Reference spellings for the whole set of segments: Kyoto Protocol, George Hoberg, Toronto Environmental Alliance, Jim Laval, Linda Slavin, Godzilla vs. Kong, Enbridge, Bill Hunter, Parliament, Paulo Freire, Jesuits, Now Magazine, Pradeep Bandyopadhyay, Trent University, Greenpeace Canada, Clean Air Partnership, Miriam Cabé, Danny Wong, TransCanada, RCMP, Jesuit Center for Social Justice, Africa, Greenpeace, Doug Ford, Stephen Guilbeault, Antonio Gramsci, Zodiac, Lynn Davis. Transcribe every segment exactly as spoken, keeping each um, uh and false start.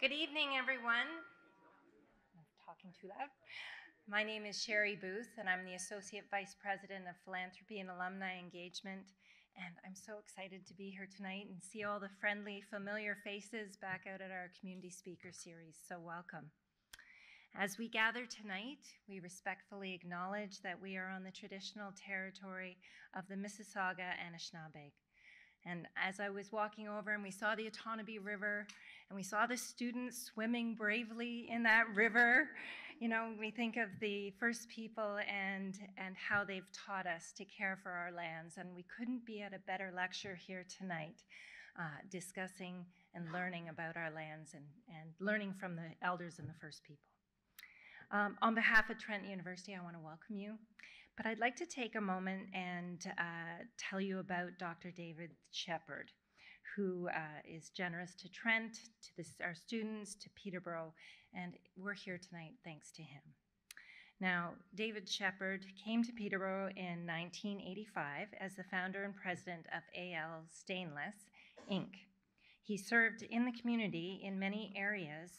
Good evening, everyone. I'm talking too loud. My name is Sherri Booth, and I'm the Associate Vice President of Philanthropy and Alumni Engagement. And I'm so excited to be here tonight and see all the friendly, familiar faces back out at our Community Speaker Series. So welcome. As we gather tonight, we respectfully acknowledge that we are on the traditional territory of the Mississauga Anishinaabe. And as I was walking over and we saw the Otonabee River and we saw the students swimming bravely in that river, you know, we think of the First People and, and how they've taught us to care for our lands. And we couldn't be at a better lecture here tonight uh, discussing and learning about our lands and, and learning from the elders and the First People. Um, on behalf of Trent University, I want to welcome you, but I'd like to take a moment and uh, tell you about Doctor David Shepherd, who uh, is generous to Trent, to this, our students, to Peterborough, and we're here tonight thanks to him. Now, David Shepherd came to Peterborough in nineteen eighty-five as the founder and president of A L Stainless Incorporated. He served in the community in many areas,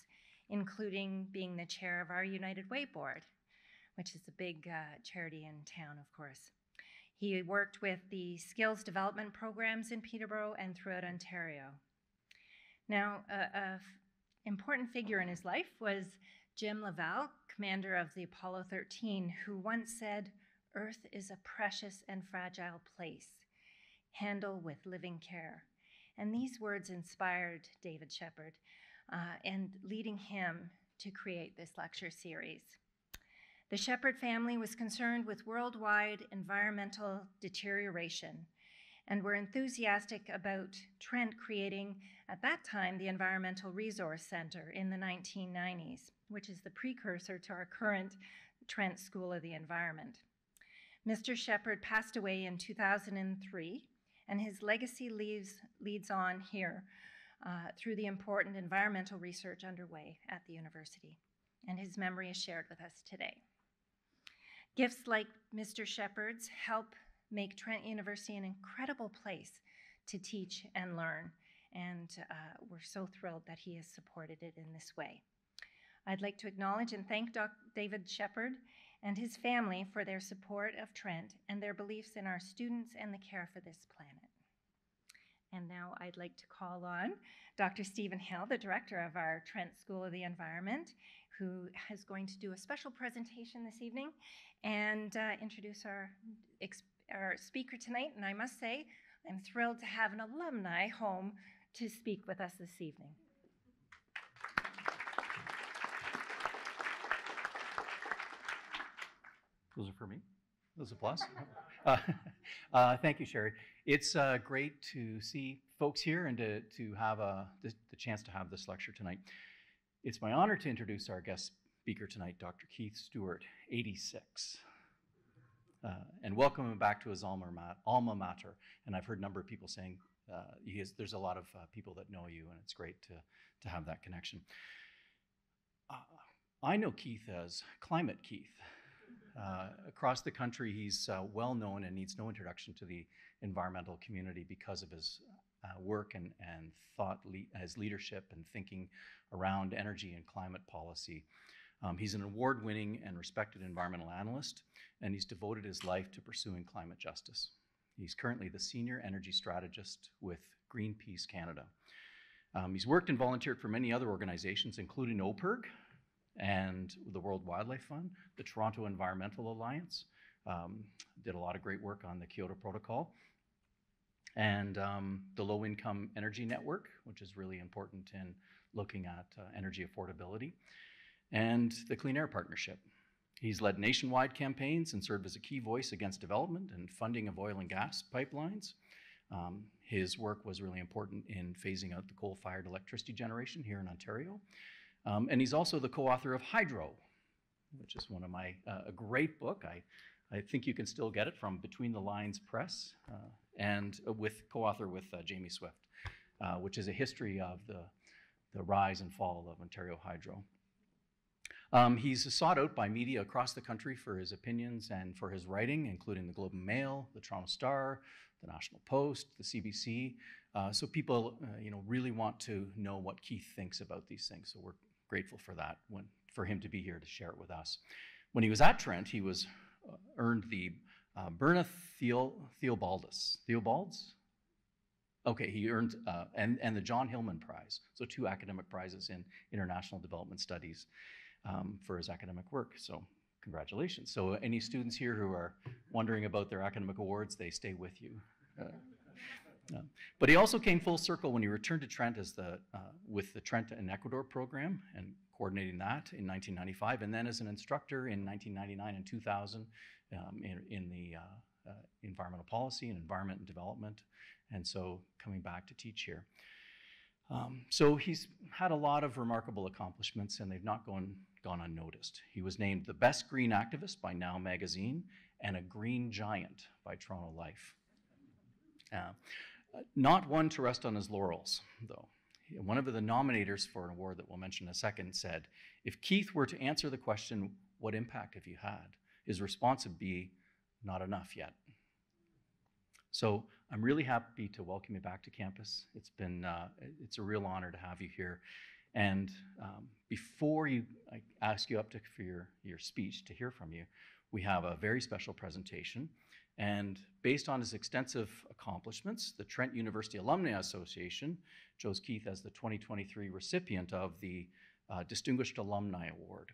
including being the chair of our United Way Board, which is a big uh, charity in town, of course. He worked with the skills development programs in Peterborough and throughout Ontario. Now, an important figure in his life was Jim Laval, commander of the Apollo thirteen, who once said, "Earth is a precious and fragile place. Handle with living care." And these words inspired David Shepherd uh, and leading him to create this lecture series. The Shepherd family was concerned with worldwide environmental deterioration and were enthusiastic about Trent creating, at that time, the Environmental Resource Center in the nineteen nineties, which is the precursor to our current Trent School of the Environment. Mister Shepherd passed away in two thousand three. And his legacy leads, leads on here uh, through the important environmental research underway at the university. And his memory is shared with us today. Gifts like Mister Shepherd's help make Trent University an incredible place to teach and learn. And uh, we're so thrilled that he has supported it in this way. I'd like to acknowledge and thank Doctor David Shepherd and his family for their support of Trent and their beliefs in our students and the care for this planet. And now I'd like to call on Doctor Stephen Hill, the director of our Trent School of the Environment, who is going to do a special presentation this evening and uh, introduce our, our speaker tonight. And I must say, I'm thrilled to have an alumni home to speak with us this evening. Those are for me. Those applause. Uh, uh, thank you, Sherri. It's uh, great to see folks here and to, to have a, the, the chance to have this lecture tonight. It's my honor to introduce our guest speaker tonight, Doctor Keith Stewart, eighty-six. Uh, and welcome him back to his alma, alma mater. And I've heard a number of people saying uh, he is, there's a lot of uh, people that know you, and it's great to, to have that connection. Uh, I know Keith as Climate Keith. Uh, across the country, he's uh, well known and needs no introduction to the environmental community because of his uh, work and, and thought, le his leadership and thinking around energy and climate policy. Um, he's an award-winning and respected environmental analyst, and he's devoted his life to pursuing climate justice. He's currently the senior energy strategist with Greenpeace Canada. Um, he's worked and volunteered for many other organizations, including O P I R G, and the World Wildlife Fund, the Toronto Environmental Alliance, um, did a lot of great work on the Kyoto Protocol, and um, the Low-Income Energy Network, which is really important in looking at uh, energy affordability, and the Clean Air Partnership. He's led nationwide campaigns and served as a key voice against development and funding of oil and gas pipelines. Um, his work was really important in phasing out the coal-fired electricity generation here in Ontario. Um, and he's also the co-author of Hydro, which is one of my, uh, a great book. I, I think you can still get it from Between the Lines Press, uh, and with co-author with uh, Jamie Swift, uh, which is a history of the, the rise and fall of Ontario Hydro. Um, he's sought out by media across the country for his opinions and for his writing, including the Globe and Mail, the Toronto Star, the National Post, the C B C. Uh, so people, uh, you know, really want to know what Keith thinks about these things. So we're grateful for that, when, for him to be here to share it with us. When he was at Trent, he was uh, earned the uh, Berna Theo, Theobaldus. Theobalds? Okay, he earned, uh, and, and the John Hillman Prize, so two academic prizes in international development studies um, for his academic work, so congratulations. So any students here who are wondering about their academic awards, they stay with you. Uh, uh, but he also came full circle when he returned to Trent as the, uh, with the Trent in Ecuador program and coordinating that in nineteen ninety-five, and then as an instructor in nineteen ninety-nine and two thousand um, in, in the uh, Uh, environmental policy and environment and development, and so coming back to teach here. Um, so he's had a lot of remarkable accomplishments, and they've not gone, gone unnoticed. He was named the best green activist by Now magazine and a green giant by Toronto Life. Uh, not one to rest on his laurels, though. One of the nominators for an award that we'll mention in a second said, if Keith were to answer the question, what impact have you had? His response would be, not enough yet. So I'm really happy to welcome you back to campus. It's been, uh, it's a real honor to have you here. And um, before you, I ask you up to, for your, your speech to hear from you, we have a very special presentation. And based on his extensive accomplishments, the Trent University Alumni Association chose Keith as the twenty twenty-three recipient of the uh, Distinguished Alumni Award.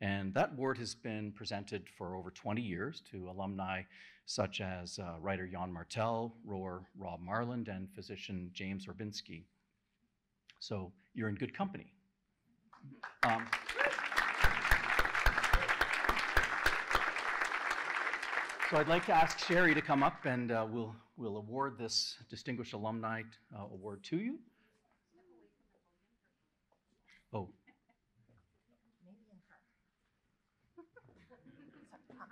And that award has been presented for over twenty years to alumni such as uh, writer Jan Martel, rower Rob Marland, and physician James Orbinski. So you're in good company. Um, so I'd like to ask Sherri to come up, and uh, we'll, we'll award this Distinguished Alumni uh, Award to you. Oh.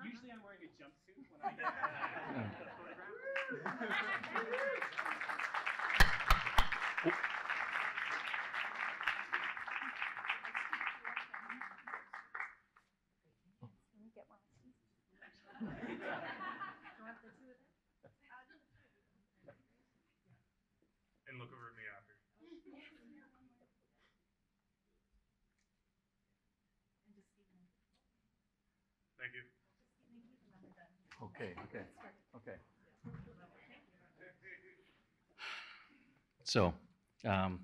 Usually I'm wearing a jumpsuit when I get the photograph. Let me get one of these. Do you want the two of them? And look over at me after. Thank you. Okay, okay, okay. So, um,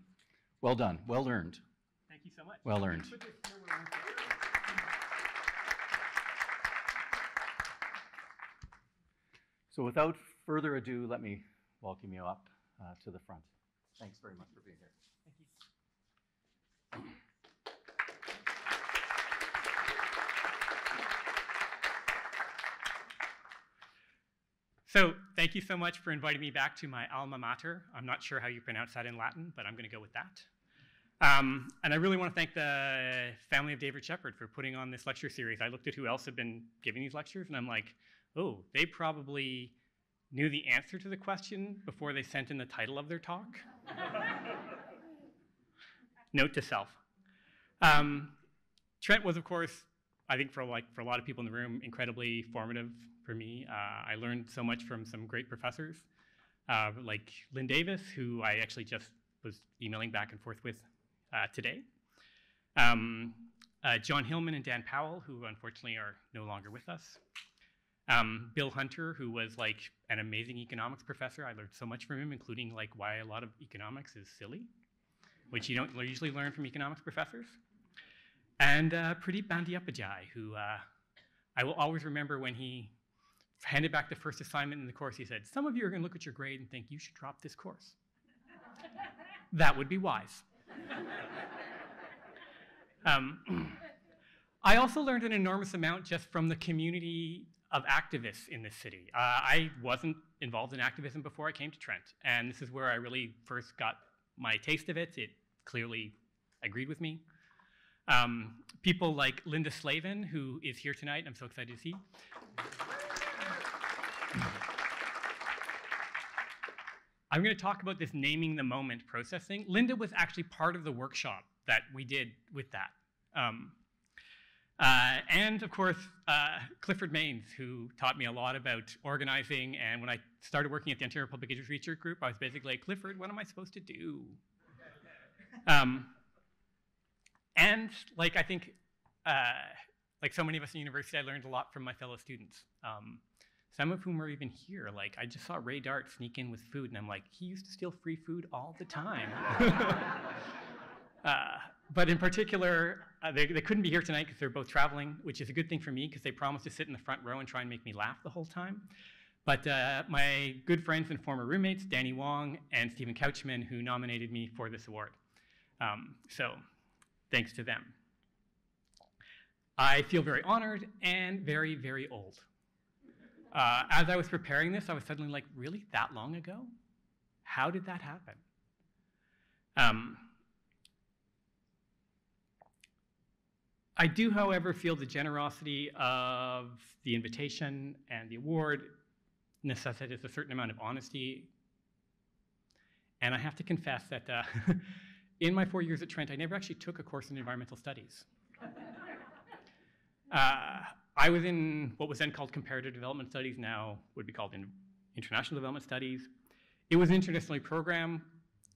well done, well earned. Thank you so much. Well earned. So without further ado, let me welcome you up uh, to the front. Thanks very much for being here. Thank you. So thank you so much for inviting me back to my alma mater. I'm not sure how you pronounce that in Latin, but I'm going to go with that. Um, and I really want to thank the family of David Shepherd for putting on this lecture series. I looked at who else had been giving these lectures, and I'm like, oh, they probably knew the answer to the question before they sent in the title of their talk. Note to self. Um, Trent was, of course, I think for, like, for a lot of people in the room, incredibly formative for me. Uh, I learned so much from some great professors, uh, like Lynn Davis, who I actually just was emailing back and forth with uh, today. Um, uh, John Hillman and Dan Powell, who unfortunately are no longer with us. Um, Bill Hunter, who was like an amazing economics professor. I learned so much from him, including like why a lot of economics is silly, which you don't usually learn from economics professors. And uh, Pradeep Bandyopadhyay, who uh, I will always remember when he handed back the first assignment in the course, he said, some of you are going to look at your grade and think, you should drop this course. That would be wise. um, I also learned an enormous amount just from the community of activists in this city. Uh, I wasn't involved in activism before I came to Trent, and this is where I really first got my taste of it. It clearly agreed with me. Um, people like Linda Slavin, who is here tonight. I'm so excited to see. I'm going to talk about this naming the moment process thing. Linda was actually part of the workshop that we did with that. Um, Uh, and of course, uh, Clifford Mains, who taught me a lot about organizing. And when I started working at the Ontario Public Interest Research Group, I was basically like, Clifford, what am I supposed to do? um, and like, I think, uh, like so many of us in university, I learned a lot from my fellow students. Um, Some of whom are even here. Like, I just saw Ray Dart sneak in with food, and I'm like, he used to steal free food all the time. uh, but in particular, uh, they, they couldn't be here tonight because they're both traveling, which is a good thing for me because they promised to sit in the front row and try and make me laugh the whole time. But uh, my good friends and former roommates, Danny Wong and Stephen Couchman, who nominated me for this award. Um, so thanks to them. I feel very honored and very, very old. Uh, as I was preparing this, I was suddenly like, really? That long ago? How did that happen? Um, I do, however, feel the generosity of the invitation and the award necessitates a certain amount of honesty. And I have to confess that uh, in my four years at Trent, I never actually took a course in environmental studies. uh, I was in what was then called comparative development studies, now would be called in international development studies. It was an international program.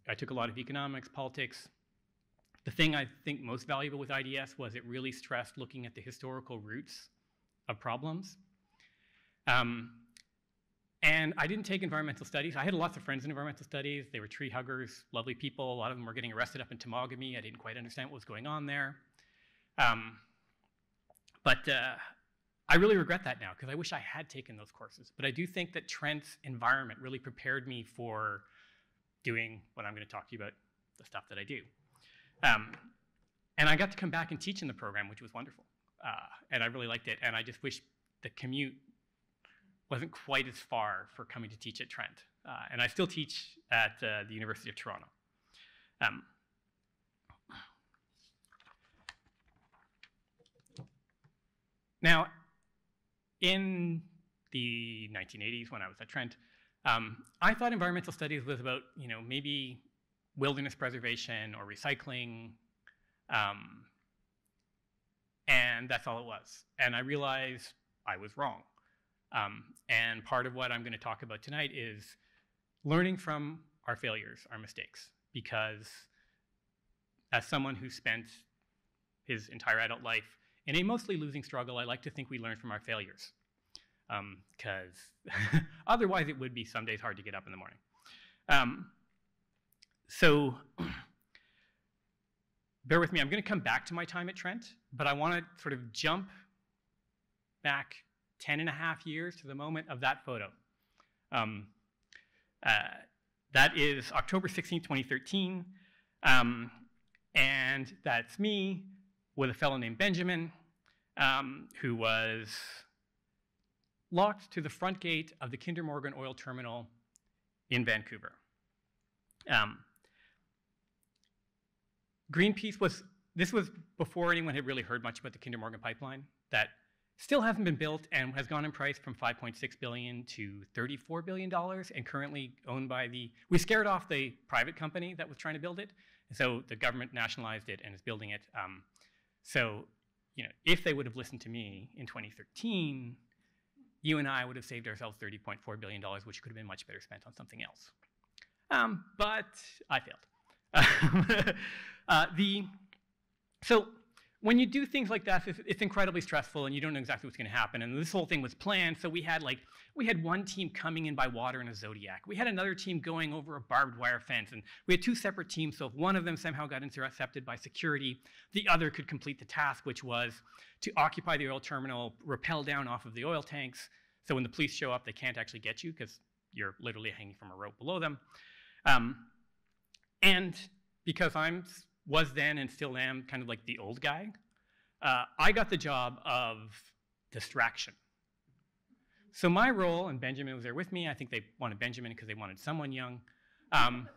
I took a lot of economics, politics. The thing I think most valuable with I D S was it really stressed looking at the historical roots of problems. Um, and I didn't take environmental studies. I had lots of friends in environmental studies. They were tree huggers, lovely people. A lot of them were getting arrested up in Tamagami. I didn't quite understand what was going on there. Um, but uh, I really regret that now, because I wish I had taken those courses. But I do think that Trent's environment really prepared me for doing what I'm going to talk to you about, the stuff that I do. Um, and I got to come back and teach in the program, which was wonderful. Uh, and I really liked it. And I just wish the commute wasn't quite as far for coming to teach at Trent. Uh, and I still teach at uh, the University of Toronto. Um, now, in the nineteen eighties, when I was at Trent, um, I thought environmental studies was about, you know, maybe wilderness preservation or recycling, um, and that's all it was. And I realized I was wrong. Um, and part of what I'm going to talk about tonight is learning from our failures, our mistakes, because as someone who spent his entire adult life in a mostly losing struggle, I like to think we learn from our failures, because um, otherwise it would be some days hard to get up in the morning. Um, so bear with me. I'm going to come back to my time at Trent, but I want to sort of jump back ten and a half years to the moment of that photo. Um, uh, that is October sixteenth, twenty thirteen, um, and that's me with a fellow named Benjamin, um, who was locked to the front gate of the Kinder Morgan oil terminal in Vancouver. Um, Greenpeace was, this was before anyone had really heard much about the Kinder Morgan pipeline that still hasn't been built and has gone in price from five point six billion dollars to thirty-four billion dollars and currently owned by the, we scared off the private company that was trying to build it. So the government nationalized it and is building it. Um, So, you know, if they would have listened to me in twenty thirteen, you and I would have saved ourselves thirty point four billion dollars, which could have been much better spent on something else. Um, but I failed. uh, the, so when you do things like that, it's, it's incredibly stressful, and you don't know exactly what's going to happen. And this whole thing was planned. So we had, like, we had one team coming in by water in a Zodiac. We had another team going over a barbed wire fence. And we had two separate teams. So if one of them somehow got intercepted by security, the other could complete the task, which was to occupy the oil terminal, rappel down off of the oil tanks. So when the police show up, they can't actually get you because you're literally hanging from a rope below them. Um, and because I'm was then and still am kind of like the old guy, uh, I got the job of distraction. So my role, and Benjamin was there with me, I think they wanted Benjamin because they wanted someone young, um,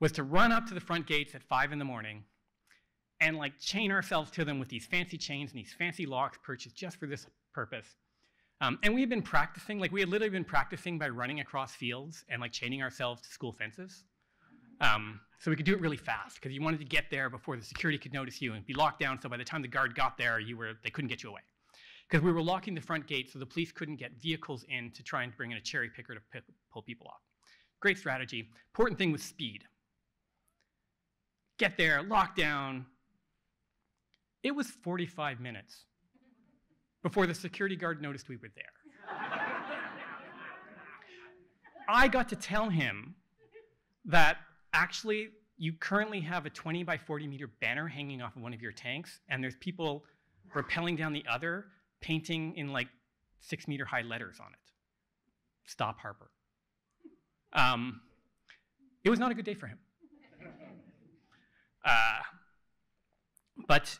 was to run up to the front gates at five in the morning and like chain ourselves to them with these fancy chains and these fancy locks purchased just for this purpose. Um, and we had been practicing, like we had literally been practicing by running across fields and like chaining ourselves to school fences. Um, so we could do it really fast because you wanted to get there before the security could notice you and be locked down. So by the time the guard got there, you were they couldn't get you away. Because we were locking the front gate so the police couldn't get vehicles in to try and bring in a cherry picker to pick, pull people off. Great strategy. Important thing was speed. Get there, lock down. It was forty-five minutes before the security guard noticed we were there. I got to tell him that actually you currently have a twenty by forty meter banner hanging off of one of your tanks, and there's people rappelling down the other, painting in like six meter high letters on it. Stop Harper. Um, it was not a good day for him. Uh, but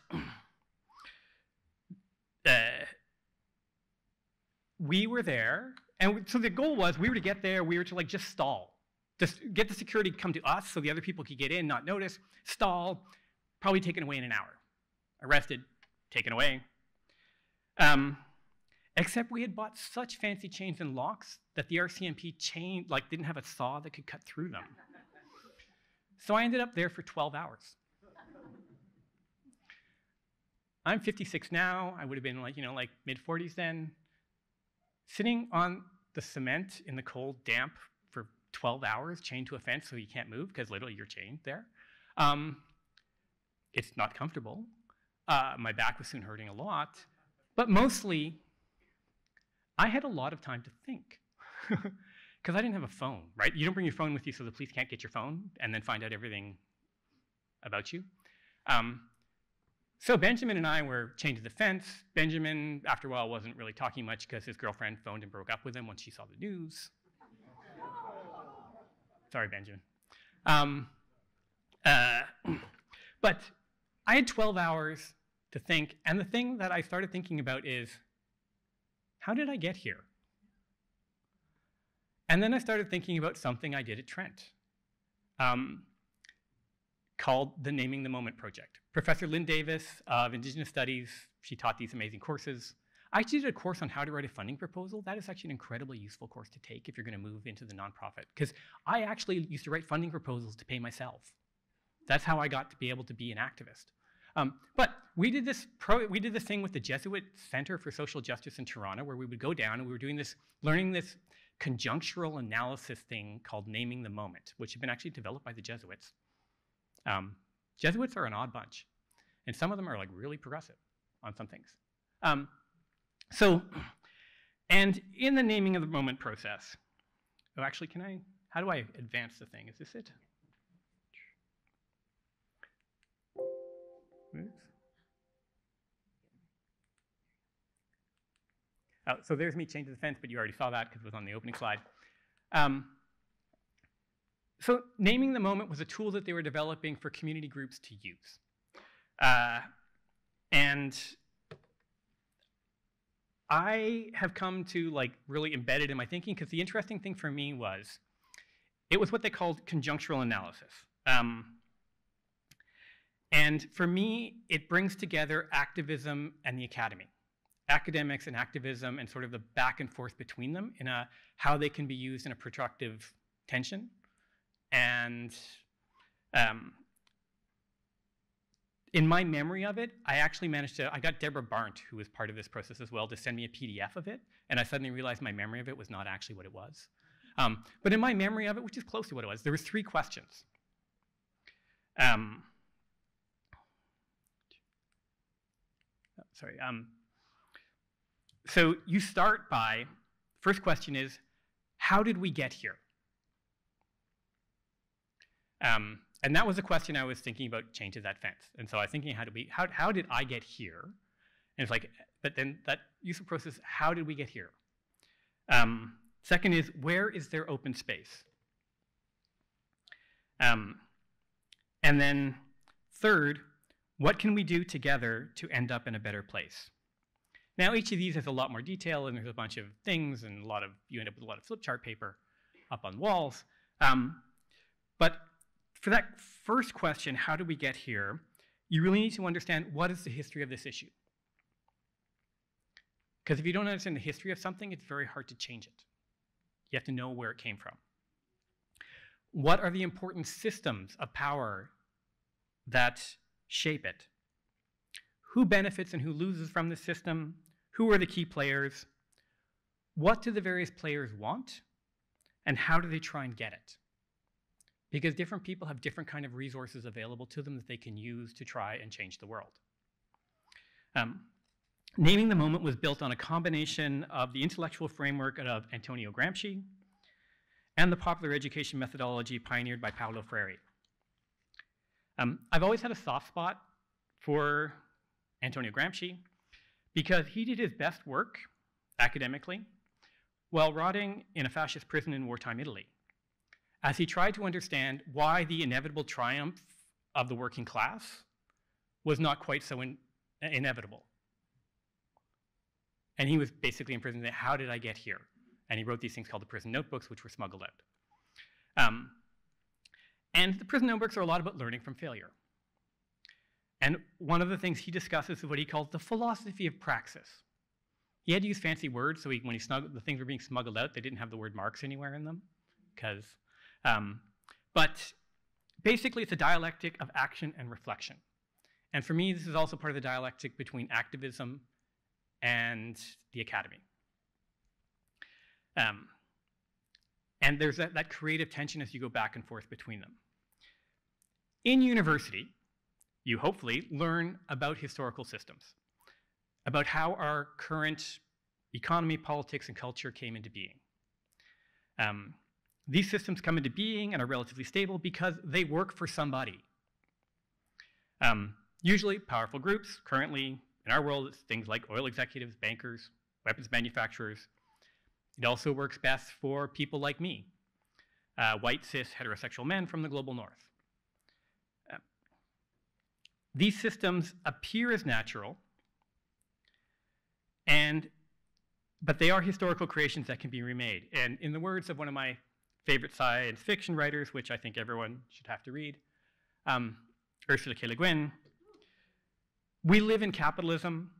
uh, we were there. And so the goal was we were to get there, we were to like just stall. Just get the security to come to us so the other people could get in, not notice, stall, probably taken away in an hour. Arrested, taken away. Um, except we had bought such fancy chains and locks that the R C M P chain like didn't have a saw that could cut through them. So I ended up there for twelve hours. I'm fifty-six now, I would have been like, you know, like mid forties then. Sitting on the cement in the cold, damp for twelve hours, chained to a fence so you can't move because literally you're chained there. Um, it's not comfortable. Uh, my back was soon hurting a lot. But mostly, I had a lot of time to think because I didn't have a phone, right? You don't bring your phone with you so the police can't get your phone and then find out everything about you. Um, So Benjamin and I were chained to the fence. Benjamin, after a while, wasn't really talking much because his girlfriend phoned and broke up with him once she saw the news. Sorry, Benjamin. Um, uh, but I had twelve hours to think, and the thing that I started thinking about is, how did I get here? And then I started thinking about something I did at Trent. Um, called the Naming the Moment Project. Professor Lynn Davis of Indigenous Studies, she taught these amazing courses. I actually did a course on how to write a funding proposal. That is actually an incredibly useful course to take if you're gonna move into the nonprofit, because I actually used to write funding proposals to pay myself. That's how I got to be able to be an activist. Um, but we did, this pro we did this thing with the Jesuit Center for Social Justice in Toronto, where we would go down and we were doing this, learning this conjunctural analysis thing called Naming the Moment, which had been actually developed by the Jesuits. Um, Jesuits are an odd bunch, and some of them are like really progressive on some things. Um, so, and in the naming of the moment process, oh, actually, can I, how do I advance the thing? Is this it? Oops. Oh, so there's me chained to the fence, but you already saw that because it was on the opening slide. Um, So naming the moment was a tool that they were developing for community groups to use. Uh, and I have come to like really embed it in my thinking because the interesting thing for me was, it was what they called conjunctural analysis. Um, and for me, it brings together activism and the academy. Academics and activism and sort of the back and forth between them in a, how they can be used in a productive tension. And um, in my memory of it, I actually managed to, I got Deborah Barnt, who was part of this process as well, to send me a P D F of it. And I suddenly realized my memory of it was not actually what it was. Um, but in my memory of it, which is close to what it was, there were three questions. Um, oh, sorry. Um, so you start by, first question is, how did we get here? Um, and that was a question I was thinking about chained to that fence. And so I was thinking, how did we, how, how did I get here? And it's like, but then that use of process, how did we get here? Um, second is, where is there open space? Um, and then third, what can we do together to end up in a better place? Now, each of these has a lot more detail, and there's a bunch of things, and a lot of, you end up with a lot of flip chart paper up on walls. Um, but for that first question, how did we get here, you really need to understand what is the history of this issue. Because if you don't understand the history of something, it's very hard to change it. You have to know where it came from. What are the important systems of power that shape it? Who benefits and who loses from the system? Who are the key players? What do the various players want? And how do they try and get it? Because different people have different kind of resources available to them that they can use to try and change the world. Um, Naming the Moment was built on a combination of the intellectual framework of Antonio Gramsci and the popular education methodology pioneered by Paulo Freire. Um, I've always had a soft spot for Antonio Gramsci because he did his best work academically while rotting in a fascist prison in wartime Italy, as he tried to understand why the inevitable triumph of the working class was not quite so in inevitable. And he was basically in prison saying, how did I get here? And he wrote these things called the prison notebooks, which were smuggled out. Um, and the prison notebooks are a lot about learning from failure. And one of the things he discusses is what he calls the philosophy of praxis. He had to use fancy words, so he, when he snuggled, the things were being smuggled out, they didn't have the word Marx anywhere in them, because, um, but basically it's a dialectic of action and reflection. And for me, this is also part of the dialectic between activism and the academy. Um, and there's that, that creative tension as you go back and forth between them. In university, you hopefully learn about historical systems, about how our current economy, politics, and culture came into being. Um, these systems come into being and are relatively stable because they work for somebody. Um, usually powerful groups. Currently, in our world, it's things like oil executives, bankers, weapons manufacturers. It also works best for people like me, uh, white, cis, heterosexual men from the global north. Uh, these systems appear as natural, and, but they are historical creations that can be remade. And in the words of one of my favorite science fiction writers, which I think everyone should have to read, um, Ursula K. Le Guin, we live in capitalism.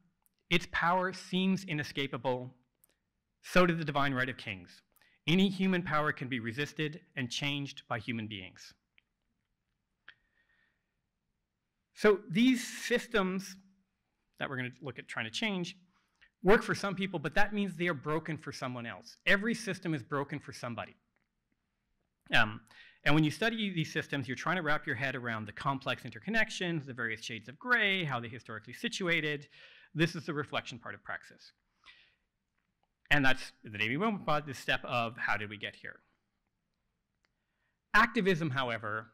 Its power seems inescapable. So did the divine right of kings. Any human power can be resisted and changed by human beings. So these systems that we're going to look at trying to change work for some people, but that means they are broken for someone else. Every system is broken for somebody. Um, And when you study these systems, you're trying to wrap your head around the complex interconnections, the various shades of gray, how they're historically situated. This is the reflection part of praxis. And that's the David Moment part, this step of how did we get here. Activism, however,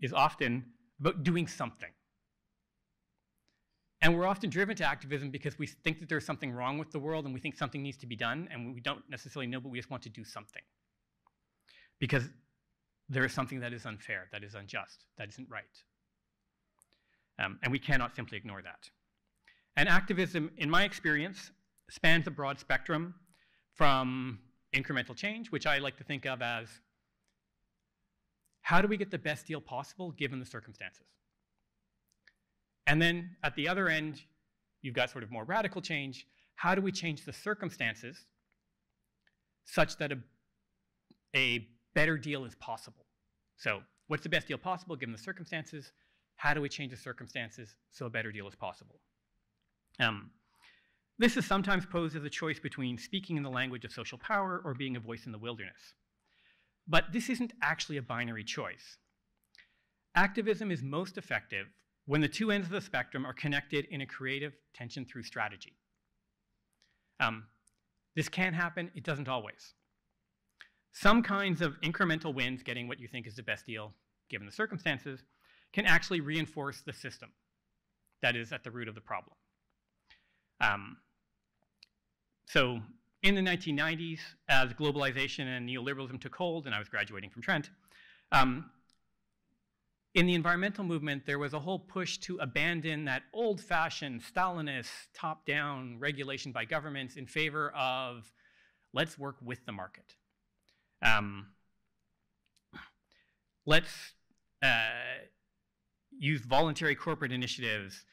is often about doing something. And we're often driven to activism because we think that there's something wrong with the world and we think something needs to be done, and we don't necessarily know, but we just want to do something. Because there is something that is unfair, that is unjust, that isn't right. Um, and we cannot simply ignore that. And activism, in my experience, spans a broad spectrum from incremental change, which I like to think of as, how do we get the best deal possible given the circumstances? And then at the other end, you've got sort of more radical change. How do we change the circumstances such that a, a better deal is possible? So what's the best deal possible given the circumstances? How do we change the circumstances so a better deal is possible? Um, this is sometimes posed as a choice between speaking in the language of social power or being a voice in the wilderness. But this isn't actually a binary choice. Activism is most effective when the two ends of the spectrum are connected in a creative tension through strategy. Um, this can happen, it doesn't always. Some kinds of incremental wins, getting what you think is the best deal given the circumstances, can actually reinforce the system that is at the root of the problem. Um, so in the nineteen nineties, as globalization and neoliberalism took hold, and I was graduating from Trent, um, in the environmental movement, there was a whole push to abandon that old-fashioned Stalinist top-down regulation by governments in favor of let's work with the market. Um, let's uh, use voluntary corporate initiatives,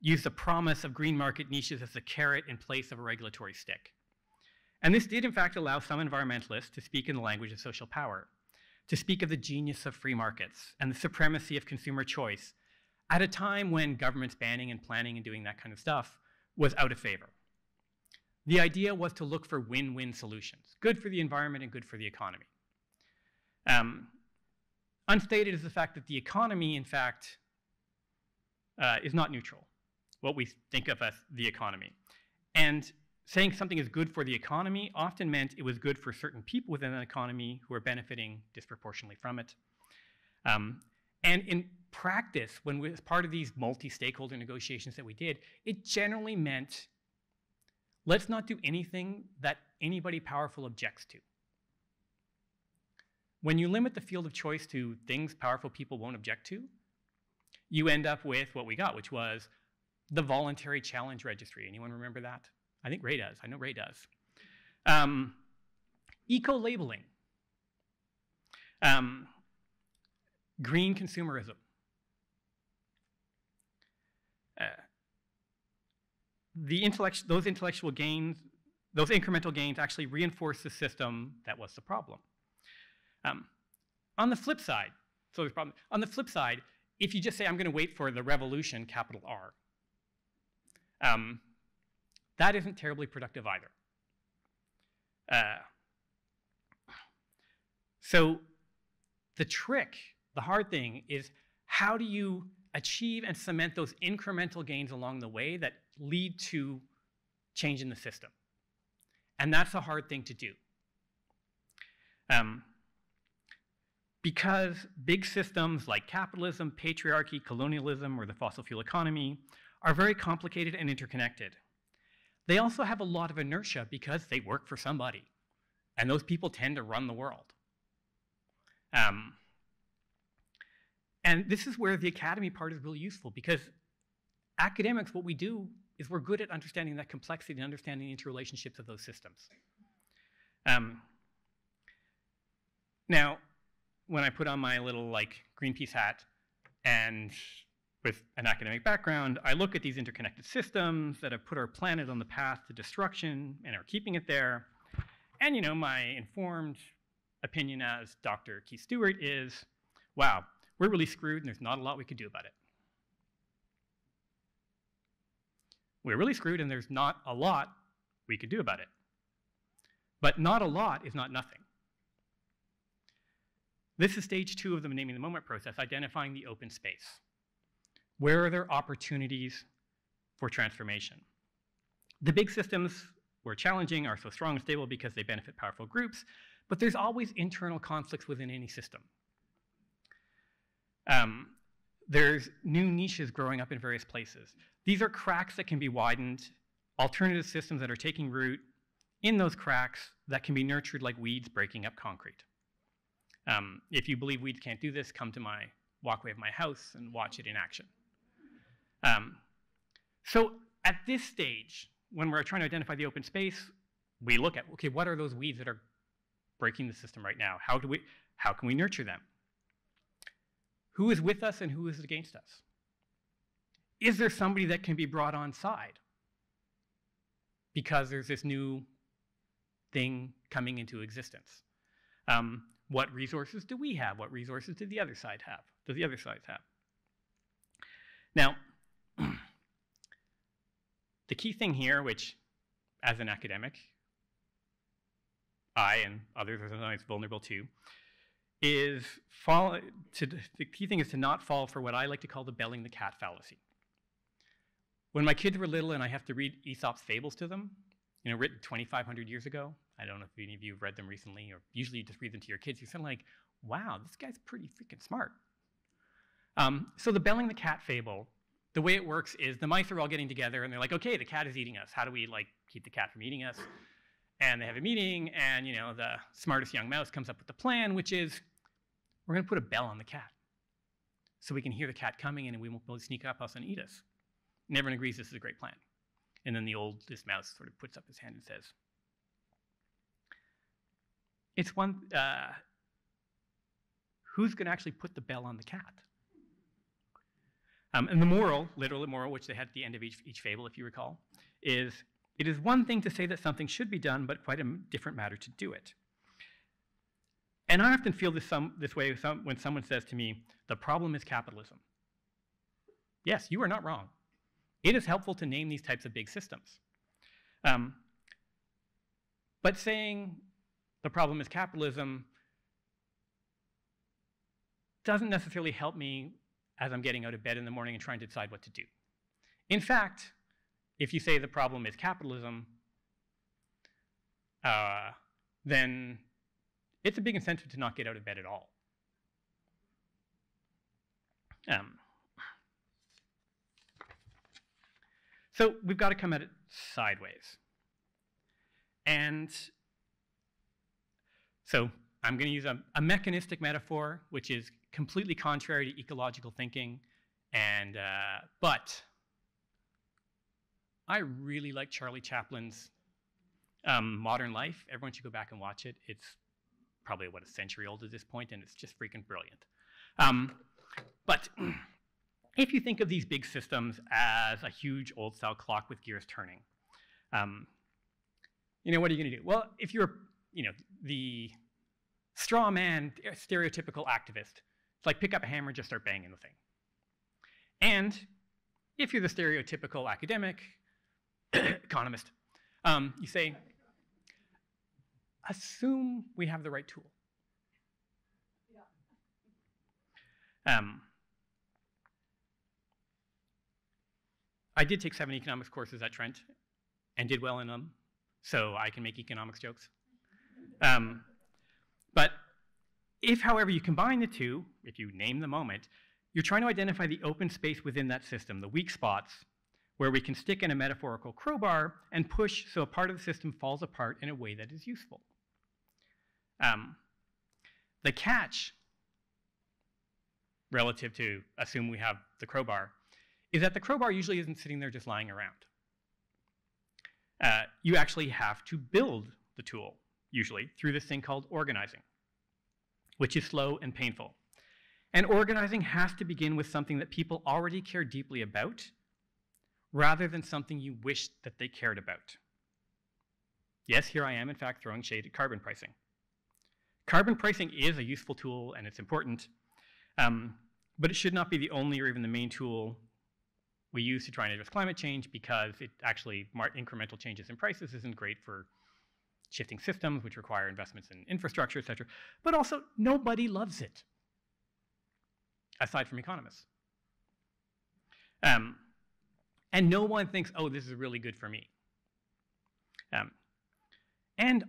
use the promise of green market niches as a carrot in place of a regulatory stick. And this did, in fact, allow some environmentalists to speak in the language of social power. to speak of the genius of free markets and the supremacy of consumer choice at a time when governments banning and planning and doing that kind of stuff was out of favor. The idea was to look for win-win solutions, good for the environment and good for the economy. Um, unstated is the fact that the economy, in fact, uh, is not neutral, what we think of as the economy. And saying something is good for the economy often meant it was good for certain people within an economy who are benefiting disproportionately from it. Um, and in practice, when we, as part of these multi-stakeholder negotiations that we did, it generally meant, let's not do anything that anybody powerful objects to. When you limit the field of choice to things powerful people won't object to, you end up with what we got, which was the voluntary challenge registry. Anyone remember that? I think Ray does. I know Ray does. Um, Eco-labeling. Um, green consumerism. Uh, The intellect, those intellectual gains, those incremental gains actually reinforce the system that was the problem. Um, on the flip side, so there's problem. On the flip side, if you just say, I'm going to wait for the revolution, capital R, um, that isn't terribly productive either. Uh, so the trick, the hard thing is, how do you achieve and cement those incremental gains along the way that lead to change in the system? And that's a hard thing to do. Um, because big systems like capitalism, patriarchy, colonialism, or the fossil fuel economy are very complicated and interconnected. They also have a lot of inertia because they work for somebody. And those people tend to run the world. Um, And this is where the academy part is really useful, because academics, what we do is we're good at understanding that complexity and understanding the interrelationships of those systems. Um, now, when I put on my little like Greenpeace hat and with an academic background, I look at these interconnected systems that have put our planet on the path to destruction and are keeping it there. And you know, my informed opinion as Doctor Keith Stewart is, wow, we're really screwed and there's not a lot we can do about it. We're really screwed and there's not a lot we can do about it. But not a lot is not nothing. This is stage two of the naming the moment process, identifying the open space. Where are there opportunities for transformation? The big systems we're challenging are so strong and stable because they benefit powerful groups, but there's always internal conflicts within any system. Um, there's new niches growing up in various places. These are cracks that can be widened, alternative systems that are taking root in those cracks that can be nurtured like weeds breaking up concrete. Um, if you believe weeds can't do this, come to my walkway of my house and watch it in action. Um, so at this stage, when we're trying to identify the open space, we look at, okay, what are those weeds that are breaking the system right now? How do we, how can we nurture them? Who is with us and who is against us? Is there somebody that can be brought on side? Because there's this new thing coming into existence. Um, what resources do we have? What resources did the other side have? Does the other side have? Now, the key thing here, which as an academic, I and others are sometimes vulnerable to, is fall, to, the key thing is to not fall for what I like to call the belling the cat fallacy. When my kids were little and I have to read Aesop's fables to them, you know, written twenty-five hundred years ago, I don't know if any of you have read them recently, or usually you just read them to your kids, you sound like, wow, this guy's pretty freaking smart. Um, so the belling the cat fable, the way it works is the mice are all getting together and they're like, okay, the cat is eating us. How do we like keep the cat from eating us? And they have a meeting, and you know, the smartest young mouse comes up with the plan, which is, we're going to put a bell on the cat so we can hear the cat coming, and we won't be able to sneak up us and eat us. And everyone agrees this is a great plan. And then the oldest mouse sort of puts up his hand and says, it's one, uh, who's going to actually put the bell on the cat? Um, and the moral, literal moral, which they had at the end of each, each fable, if you recall, is, it is one thing to say that something should be done, but quite a different matter to do it. And I often feel this, some, this way some, when someone says to me, the problem is capitalism. Yes, you are not wrong. It is helpful to name these types of big systems. Um, but saying the problem is capitalism doesn't necessarily help me as I'm getting out of bed in the morning and trying to decide what to do. In fact, if you say the problem is capitalism, uh, then it's a big incentive to not get out of bed at all. Um, so we've got to come at it sideways. And so I'm going to use a, a mechanistic metaphor, which is completely contrary to ecological thinking. And, uh, but I really like Charlie Chaplin's um, Modern Life. Everyone should go back and watch it. It's probably, what, a century old at this point, and it's just freaking brilliant. Um, but if you think of these big systems as a huge old-style clock with gears turning, um, you know, what are you going to do? Well, if you're, you know, the straw man, stereotypical activist, it's like pick up a hammer and just start banging the thing. And if you're the stereotypical academic, economist, um, you say, assume we have the right tool. Yeah. Um, I did take seven economics courses at Trent and did well in them, so I can make economics jokes. Um, but if, however, you combine the two, if you name the moment, you're trying to identify the open space within that system, the weak spots, where we can stick in a metaphorical crowbar and push so a part of the system falls apart in a way that is useful. Um, the catch, relative to assume we have the crowbar, is that the crowbar usually isn't sitting there just lying around. Uh, you actually have to build the tool, usually, through this thing called organizing, which is slow and painful. And organizing has to begin with something that people already care deeply about, rather than something you wished that they cared about. Yes, here I am, in fact, throwing shade at carbon pricing. Carbon pricing is a useful tool, and it's important, um, but it should not be the only or even the main tool we use to try and address climate change, because it actually, incremental changes in prices isn't great for shifting systems, which require investments in infrastructure, et cetera. But also, nobody loves it, aside from economists. Um, And no one thinks, oh, this is really good for me. Um, and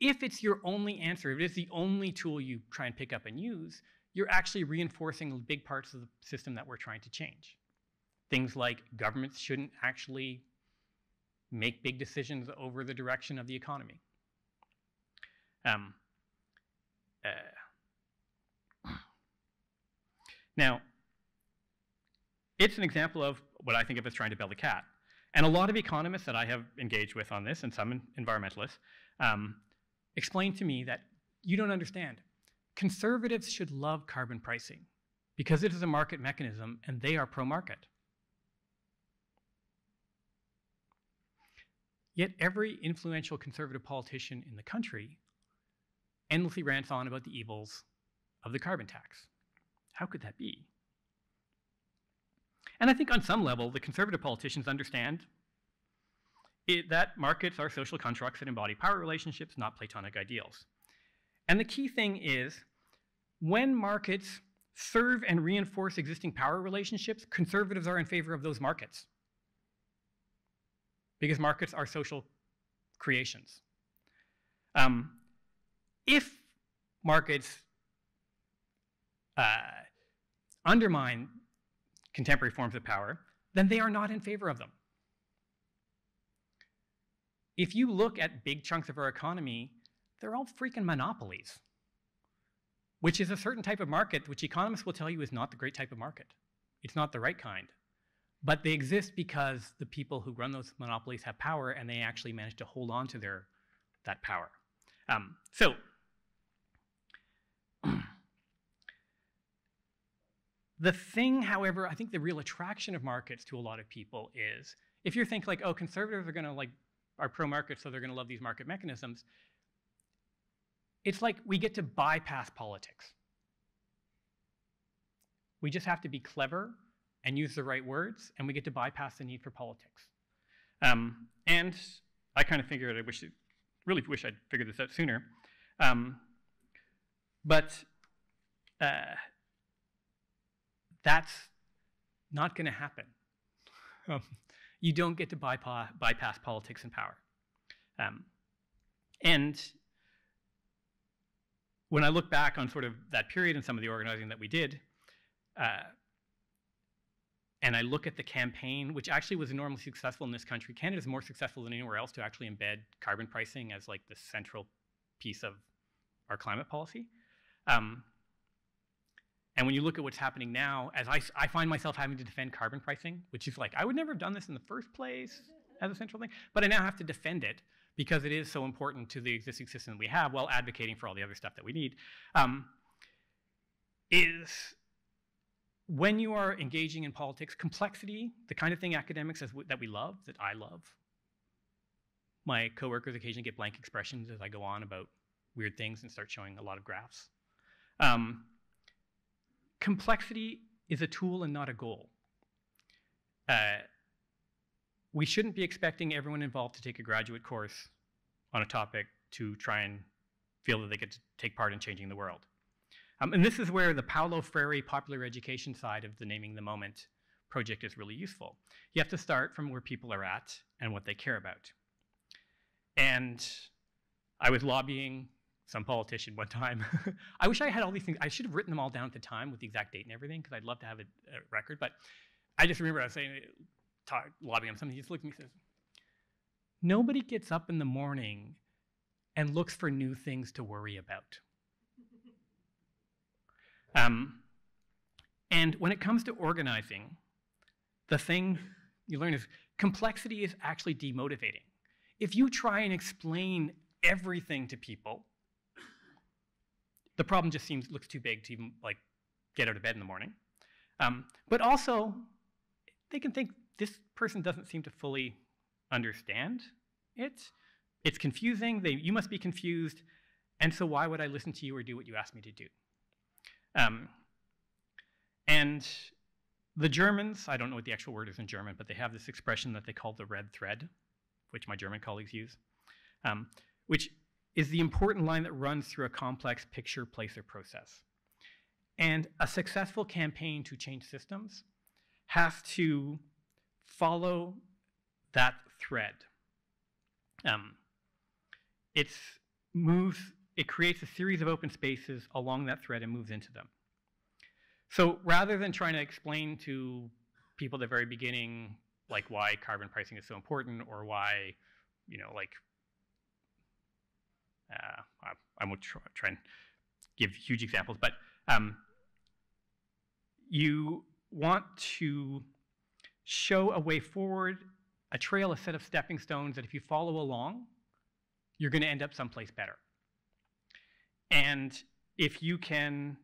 if it's your only answer, if it's the only tool you try and pick up and use, you're actually reinforcing big parts of the system that we're trying to change. Things like governments shouldn't actually make big decisions over the direction of the economy. Um, uh, now, it's an example of what I think of as trying to build a cat. And a lot of economists that I have engaged with on this, and some environmentalists, um, explain to me that you don't understand. Conservatives should love carbon pricing because it is a market mechanism and they are pro-market. Yet every influential conservative politician in the country endlessly rants on about the evils of the carbon tax. How could that be? And I think on some level, the conservative politicians understand it, that markets are social constructs that embody power relationships, not Platonic ideals. And the key thing is, when markets serve and reinforce existing power relationships, conservatives are in favor of those markets, because markets are social creations. Um, if markets uh, undermine contemporary forms of power, then they are not in favor of them. If you look at big chunks of our economy, they're all freaking monopolies, which is a certain type of market which economists will tell you is not the great type of market. It's not the right kind. But they exist because the people who run those monopolies have power, and they actually manage to hold on to their, that power. Um, so. The thing, however, I think the real attraction of markets to a lot of people is, if you think like, oh, conservatives are going to like, are pro-market, so they're going to love these market mechanisms, it's like we get to bypass politics. We just have to be clever and use the right words, and we get to bypass the need for politics. Um, and I kind of figured, I wish, really wish I'd figured this out sooner. Um, but uh, that's not going to happen. Um, you don't get to bypass, bypass politics and power. Um, and when I look back on sort of that period and some of the organizing that we did, uh, and I look at the campaign, which actually was enormously successful in this country. Canada's more successful than anywhere else to actually embed carbon pricing as like the central piece of our climate policy. Um, and when you look at what's happening now, as I, I find myself having to defend carbon pricing, which is like, I would never have done this in the first place as a central thing, but I now have to defend it because it is so important to the existing system we have while advocating for all the other stuff that we need. Um, is When you are engaging in politics, complexity, the kind of thing academics has, that we love, that I love. My coworkers occasionally get blank expressions as I go on about weird things and start showing a lot of graphs. Um, complexity is a tool and not a goal. Uh, we shouldn't be expecting everyone involved to take a graduate course on a topic to try and feel that they get to take part in changing the world. Um, and this is where the Paulo Freire popular education side of the Naming the Moment project is really useful. You have to start from where people are at and what they care about. And I was lobbying some politician one time. I wish I had all these things. I should have written them all down at the time with the exact date and everything, because I'd love to have a, a record. But I just remember I was saying, talk, lobbying him something. He just looked at me and says, nobody gets up in the morning and looks for new things to worry about. Um, and when it comes to organizing, the thing you learn is complexity is actually demotivating. If you try and explain everything to people, the problem just seems looks too big to even like get out of bed in the morning. Um, but also, they can think this person doesn't seem to fully understand it. It's confusing. They, you must be confused. And so why would I listen to you or do what you asked me to do? Um, and the Germans, I don't know what the actual word is in German, but they have this expression that they call the red thread, which my German colleagues use, um, which is the important line that runs through a complex picture, place, or process. And a successful campaign to change systems has to follow that thread. Um, it's moves... It creates a series of open spaces along that thread and moves into them. So rather than trying to explain to people at the very beginning, like why carbon pricing is so important or why, you know, like, uh, I, I won't try, try and give huge examples, but um, you want to show a way forward, a trail, a set of stepping stones that if you follow along, you're going to end up someplace better. And if you can,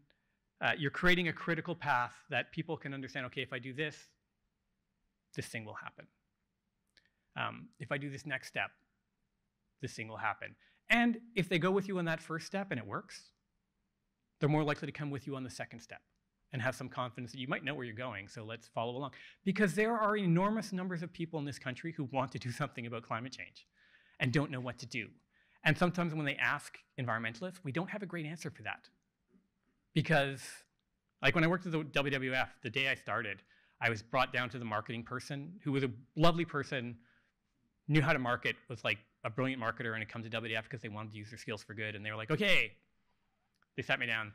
uh, you're creating a critical path that people can understand, okay, if I do this, this thing will happen. Um, if I do this next step, this thing will happen. And if they go with you on that first step and it works, they're more likely to come with you on the second step and have some confidence that you might know where you're going, so let's follow along. Because there are enormous numbers of people in this country who want to do something about climate change and don't know what to do. And sometimes when they ask environmentalists, we don't have a great answer for that. Because like when I worked at the W W F, the day I started, I was brought down to the marketing person who was a lovely person, knew how to market, was like a brilliant marketer and it comes to W W F because they wanted to use their skills for good. And they were like, okay, they sat me down.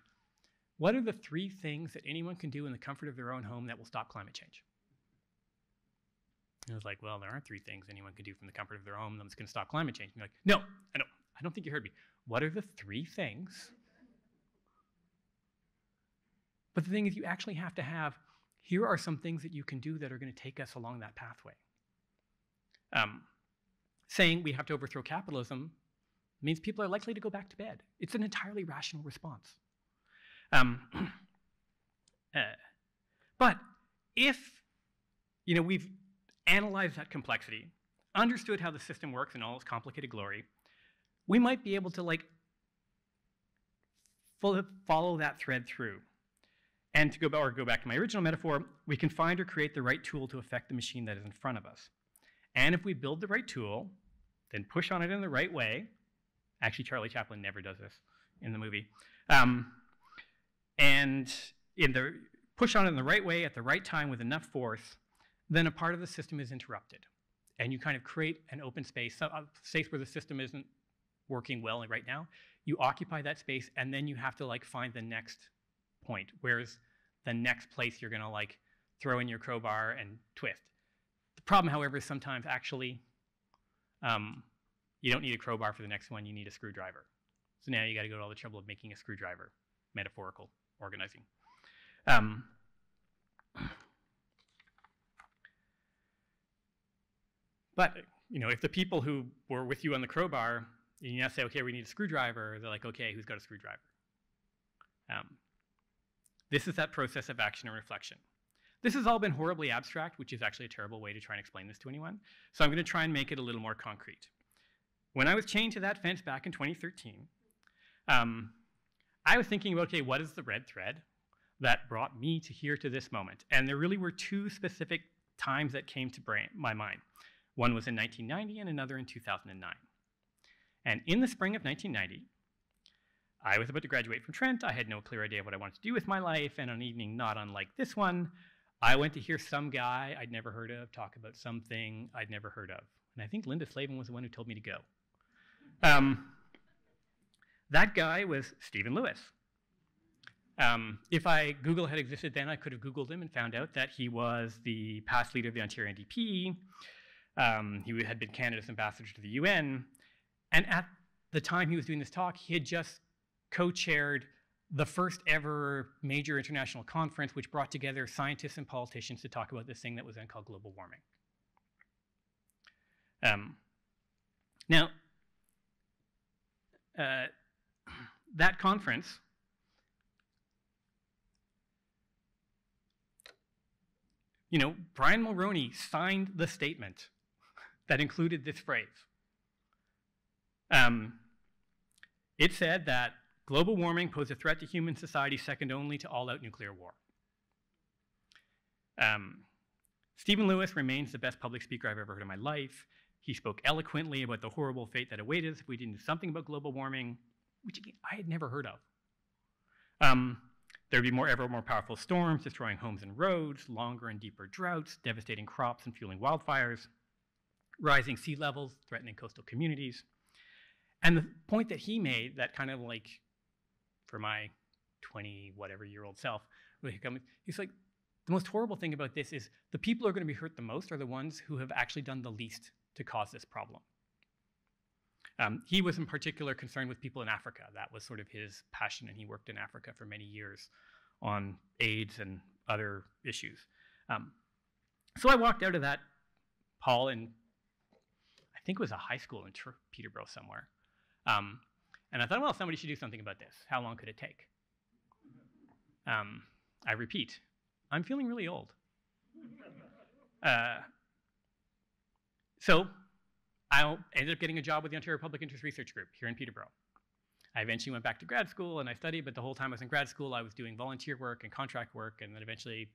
What are the three things that anyone can do in the comfort of their own home that will stop climate change? And I was like, well, there aren't three things anyone can do from the comfort of their home that's going to stop climate change. And you're like, no, I don't, I don't think you heard me. What are the three things? But the thing is, you actually have to have, here are some things that you can do that are going to take us along that pathway. Um, saying we have to overthrow capitalism means people are likely to go back to bed. It's an entirely rational response. Um, uh, but if, you know, we've analyzed that complexity, understood how the system works in all its complicated glory, we might be able to like follow that thread through. And to go back, or go back to my original metaphor, we can find or create the right tool to affect the machine that is in front of us. And if we build the right tool, then push on it in the right way. Actually, Charlie Chaplin never does this in the movie. Um, and in the push on it in the right way at the right time with enough force, then a part of the system is interrupted. And you kind of create an open space, a space where the system isn't working well right now. You occupy that space, and then you have to like find the next point. Where's the next place you're gonna like throw in your crowbar and twist? The problem, however, is sometimes actually um, you don't need a crowbar for the next one, you need a screwdriver. So now you gotta go to all the trouble of making a screwdriver, metaphorical organizing. Um, but you know, if the people who were with you on the crowbar, you now say, okay, we need a screwdriver, they're like, okay, who's got a screwdriver? Um, This is that process of action and reflection. This has all been horribly abstract, which is actually a terrible way to try and explain this to anyone. So I'm going to try and make it a little more concrete. When I was chained to that fence back in twenty thirteen, um, I was thinking, okay, what is the red thread that brought me to here to this moment? And there really were two specific times that came to brain, my mind. One was in nineteen ninety and another in two thousand nine. And in the spring of nineteen ninety, I was about to graduate from Trent. I had no clear idea what I wanted to do with my life, and on an evening not unlike this one, I went to hear some guy I'd never heard of talk about something I'd never heard of. And I think Linda Slavin was the one who told me to go. Um, that guy was Stephen Lewis. Um, if I Google had existed then, I could have Googled him and found out that he was the past leader of the Ontario N D P. Um, he had been Canada's ambassador to the U N. And at the time he was doing this talk, he had just co-chaired the first ever major international conference, which brought together scientists and politicians to talk about this thing that was then called global warming. Um, now, uh, that conference you know, Brian Mulroney signed the statement that included this phrase. Um, it said that global warming poses a threat to human society second only to all-out nuclear war. Um, Stephen Lewis remains the best public speaker I've ever heard in my life. He spoke eloquently about the horrible fate that awaited us if we didn't do something about global warming, which again, I had never heard of. Um, there'd be more, ever more powerful storms, destroying homes and roads, longer and deeper droughts, devastating crops and fueling wildfires, rising sea levels, threatening coastal communities. And the point that he made that kind of like, for my twenty-whatever-year-old self, he's like, the most horrible thing about this is the people who are going to be hurt the most are the ones who have actually done the least to cause this problem. Um, he was in particular concerned with people in Africa. That was sort of his passion, and he worked in Africa for many years on AIDS and other issues. Um, so I walked out of that hall, and I think it was a high school in Peterborough somewhere. Um, And I thought, well, somebody should do something about this. How long could it take? Um, I repeat, I'm feeling really old. Uh, so I ended up getting a job with the Ontario Public Interest Research Group here in Peterborough. I eventually went back to grad school and I studied, but the whole time I was in grad school, I was doing volunteer work and contract work, and then eventually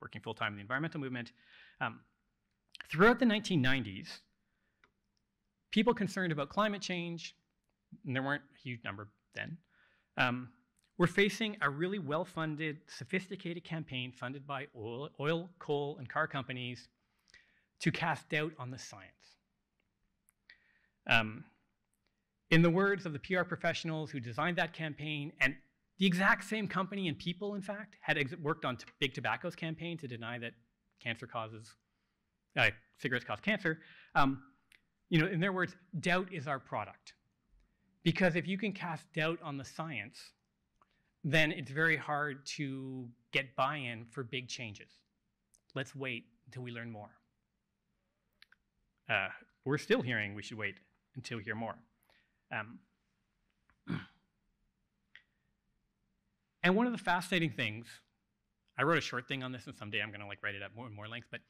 working full-time in the environmental movement. Um, throughout the nineteen nineties, people concerned about climate change, and there weren't a huge number then, um, we're facing a really well-funded, sophisticated campaign funded by oil, oil, coal, and car companies to cast doubt on the science. Um, in the words of the P R professionals who designed that campaign, and the exact same company and people, in fact, had ex worked on Big Tobacco's campaign to deny that cancer causes, uh, cigarettes cause cancer, um, you know, in their words, doubt is our product. Because if you can cast doubt on the science, then it's very hard to get buy-in for big changes. Let's wait until we learn more. Uh, we're still hearing we should wait until we hear more. Um, and one of the fascinating things, I wrote a short thing on this, and someday I'm gonna like write it up more and more length, but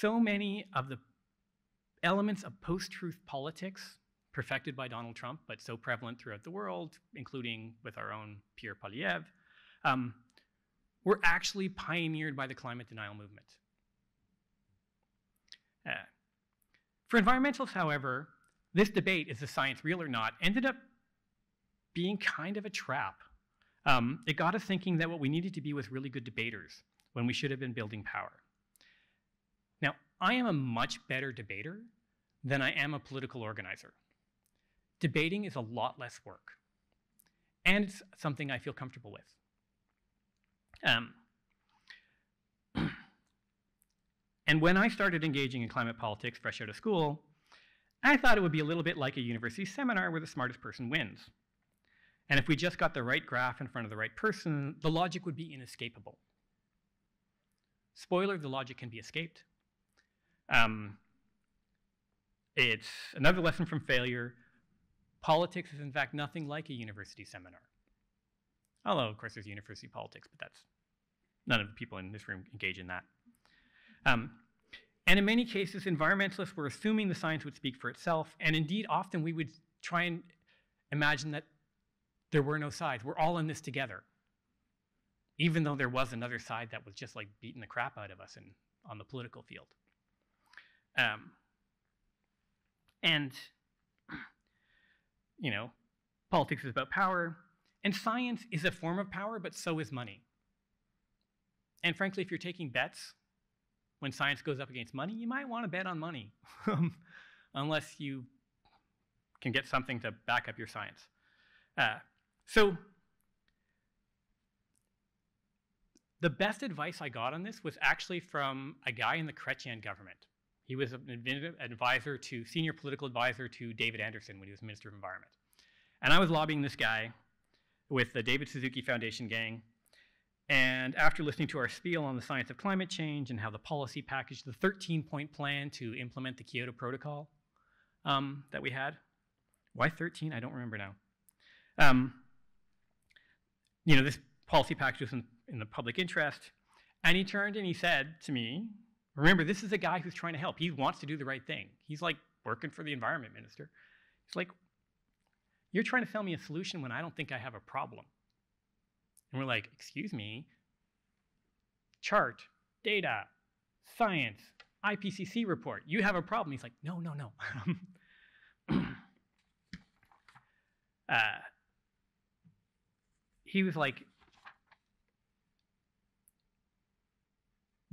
so many of the elements of post-truth politics perfected by Donald Trump, but so prevalent throughout the world, including with our own Pierre Poilievre, um, were actually pioneered by the climate denial movement. Uh, for environmentalists, however, this debate, is the science real or not, ended up being kind of a trap. Um, it got us thinking that what we needed to be was really good debaters when we should have been building power. Now, I am a much better debater than I am a political organizer. Debating is a lot less work, and it's something I feel comfortable with. Um, and when I started engaging in climate politics fresh out of school, I thought it would be a little bit like a university seminar where the smartest person wins. And if we just got the right graph in front of the right person, the logic would be inescapable. Spoiler, the logic can be escaped. Um, it's another lesson from failure. Politics is, in fact, nothing like a university seminar. Although, of course, there's university politics, but that's none of the people in this room engage in that. Um, and in many cases, environmentalists were assuming the science would speak for itself. And indeed, often we would try and imagine that there were no sides. We're all in this together, even though there was another side that was just like beating the crap out of us in, on the political field. Um, and, you know, politics is about power, and science is a form of power, but so is money. And frankly, if you're taking bets, when science goes up against money, you might want to bet on money, unless you can get something to back up your science. Uh, So the best advice I got on this was actually from a guy in the Chrétien government. He was an advisor to, senior political advisor to David Anderson when he was Minister of Environment. And I was lobbying this guy with the David Suzuki Foundation gang. And after listening to our spiel on the science of climate change and how the policy package, the thirteen point plan to implement the Kyoto Protocol um, that we had, why thirteen? I don't remember now. Um, you know, this policy package was in, in the public interest, and he turned and he said to me, remember, this is a guy who's trying to help. He wants to do the right thing. He's like working for the environment minister. He's like, you're trying to sell me a solution when I don't think I have a problem. And we're like, excuse me, chart, data, science, I P C C report, you have a problem. He's like, no, no, no. uh, He was like,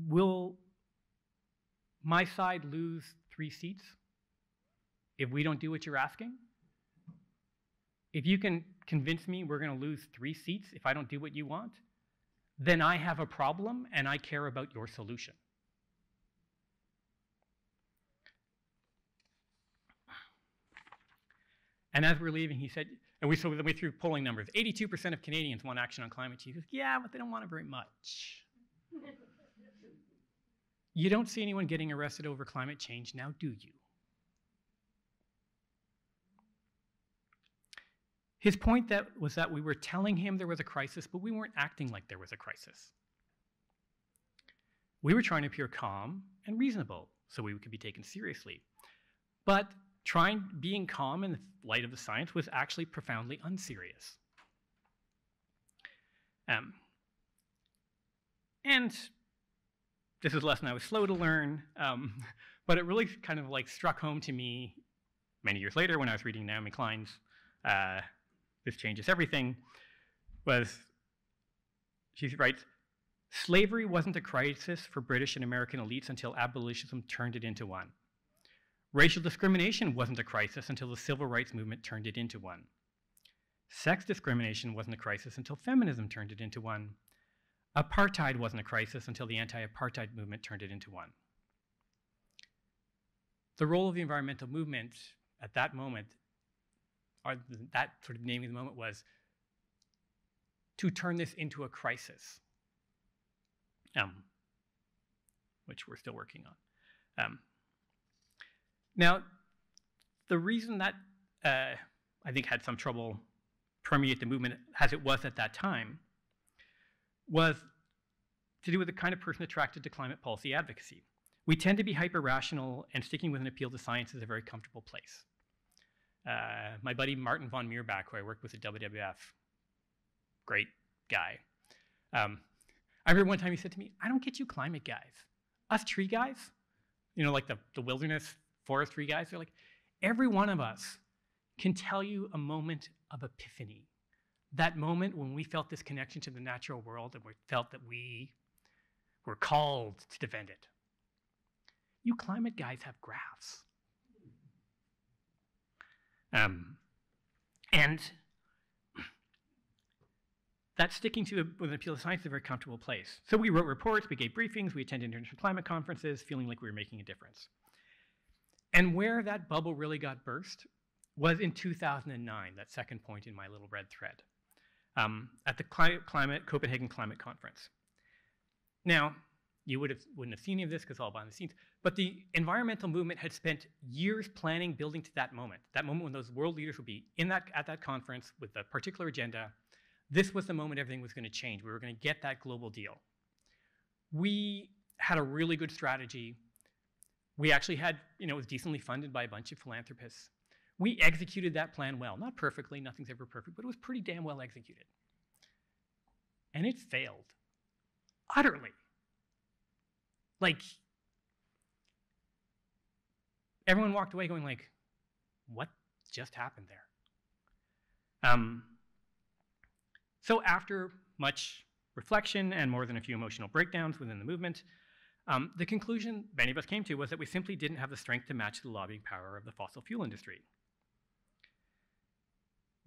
will my side lose three seats if we don't do what you're asking? If you can convince me we're going to lose three seats if I don't do what you want, then I have a problem and I care about your solution. And as we're leaving, he said, and we, so then we threw polling numbers. eighty-two percent of Canadians want action on climate change. He goes, yeah, but they don't want it very much. You don't see anyone getting arrested over climate change now, do you? His point that was that we were telling him there was a crisis, but we weren't acting like there was a crisis. We were trying to appear calm and reasonable so we could be taken seriously. But Trying, being calm in the light of the science was actually profoundly unserious. Um, and this is a lesson I was slow to learn, um, but it really kind of like struck home to me many years later when I was reading Naomi Klein's uh, This Changes Everything, was, she writes, slavery wasn't a crisis for British and American elites until abolitionism turned it into one. Racial discrimination wasn't a crisis until the civil rights movement turned it into one. Sex discrimination wasn't a crisis until feminism turned it into one. Apartheid wasn't a crisis until the anti-apartheid movement turned it into one. The role of the environmental movement at that moment, or that sort of naming the moment, was to turn this into a crisis, um, which we're still working on. Um, Now, the reason that uh, I think had some trouble permeate the movement as it was at that time was to do with the kind of person attracted to climate policy advocacy. We tend to be hyper-rational, and sticking with an appeal to science is a very comfortable place. Uh, my buddy Martin von Mierbach, who I worked with at W W F, great guy. Um, I remember one time he said to me, I don't get you climate guys. Us tree guys, you know, like the, the wilderness forest tree guys, they're like, every one of us can tell you a moment of epiphany. That moment when we felt this connection to the natural world and we felt that we were called to defend it. You climate guys have graphs. Um, and that's sticking to the, with an appeal to science is a very comfortable place. So we wrote reports, we gave briefings, we attended international climate conferences, feeling like we were making a difference. And where that bubble really got burst was in two thousand nine, that second point in my little red thread, um, at the climate, climate, Copenhagen Climate Conference. Now, you would have, wouldn't have seen any of this because all behind the scenes, but the environmental movement had spent years planning, building to that moment, that moment when those world leaders would be in that, at that conference with a particular agenda. This was the moment everything was going to change. We were going to get that global deal. We had a really good strategy. We actually had, you know, it was decently funded by a bunch of philanthropists. We executed that plan well. Not perfectly, nothing's ever perfect, but it was pretty damn well executed. And it failed. Utterly. Like, everyone walked away going like, what just happened there? Um, So after much reflection and more than a few emotional breakdowns within the movement, um, the conclusion many of us came to was that we simply didn't have the strength to match the lobbying power of the fossil fuel industry.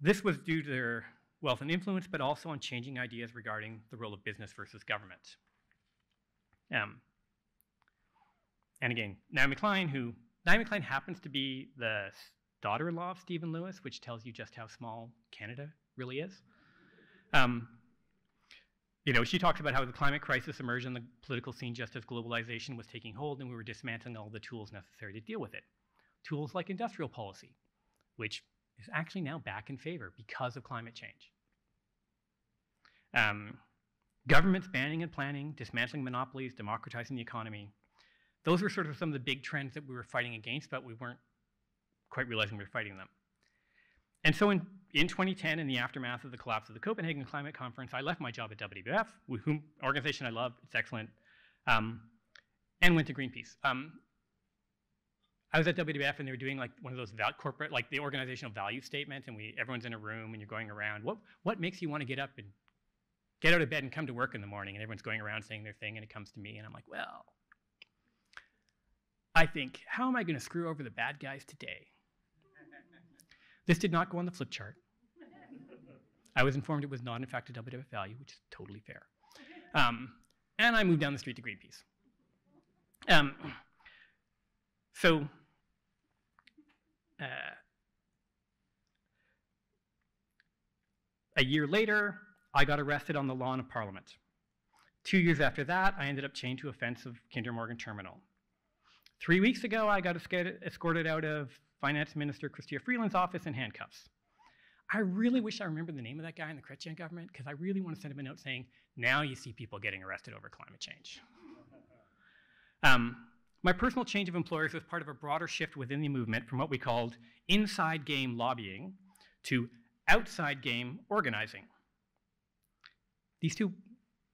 This was due to their wealth and influence, but also on changing ideas regarding the role of business versus government. Um, and again, Naomi Klein, who, Naomi Klein happens to be the daughter-in-law of Stephen Lewis, which tells you just how small Canada really is. Um, you know, she talks about how the climate crisis emerged on the political scene just as globalization was taking hold and we were dismantling all the tools necessary to deal with it. Tools like industrial policy, which is actually now back in favor because of climate change. Um, governments banning and planning, dismantling monopolies, democratizing the economy. Those were sort of some of the big trends that we were fighting against, but we weren't quite realizing we were fighting them. And so in, in twenty ten, in the aftermath of the collapse of the Copenhagen Climate Conference, I left my job at W W F, whom organization I love, it's excellent, um, and went to Greenpeace. Um, I was at W W F and they were doing like one of those corporate, like the organizational value statement, and we everyone's in a room and you're going around. What, what makes you want to get up and get out of bed and come to work in the morning? And everyone's going around saying their thing and it comes to me and I'm like, well, I think, how am I going to screw over the bad guys today? This did not go on the flip chart. I was informed it was not, in fact, a W W F value, which is totally fair. Um, and I moved down the street to Greenpeace. Um, so uh, a year later, I got arrested on the lawn of Parliament. Two years after that, I ended up chained to a fence of Kinder Morgan terminal. Three weeks ago, I got escorted out of Finance Minister Chrystia Freeland's office in handcuffs. I really wish I remembered the name of that guy in the Chrétien government, because I really want to send him a note saying, now you see people getting arrested over climate change. um, my personal change of employers was part of a broader shift within the movement from what we called inside game lobbying to outside game organizing. These two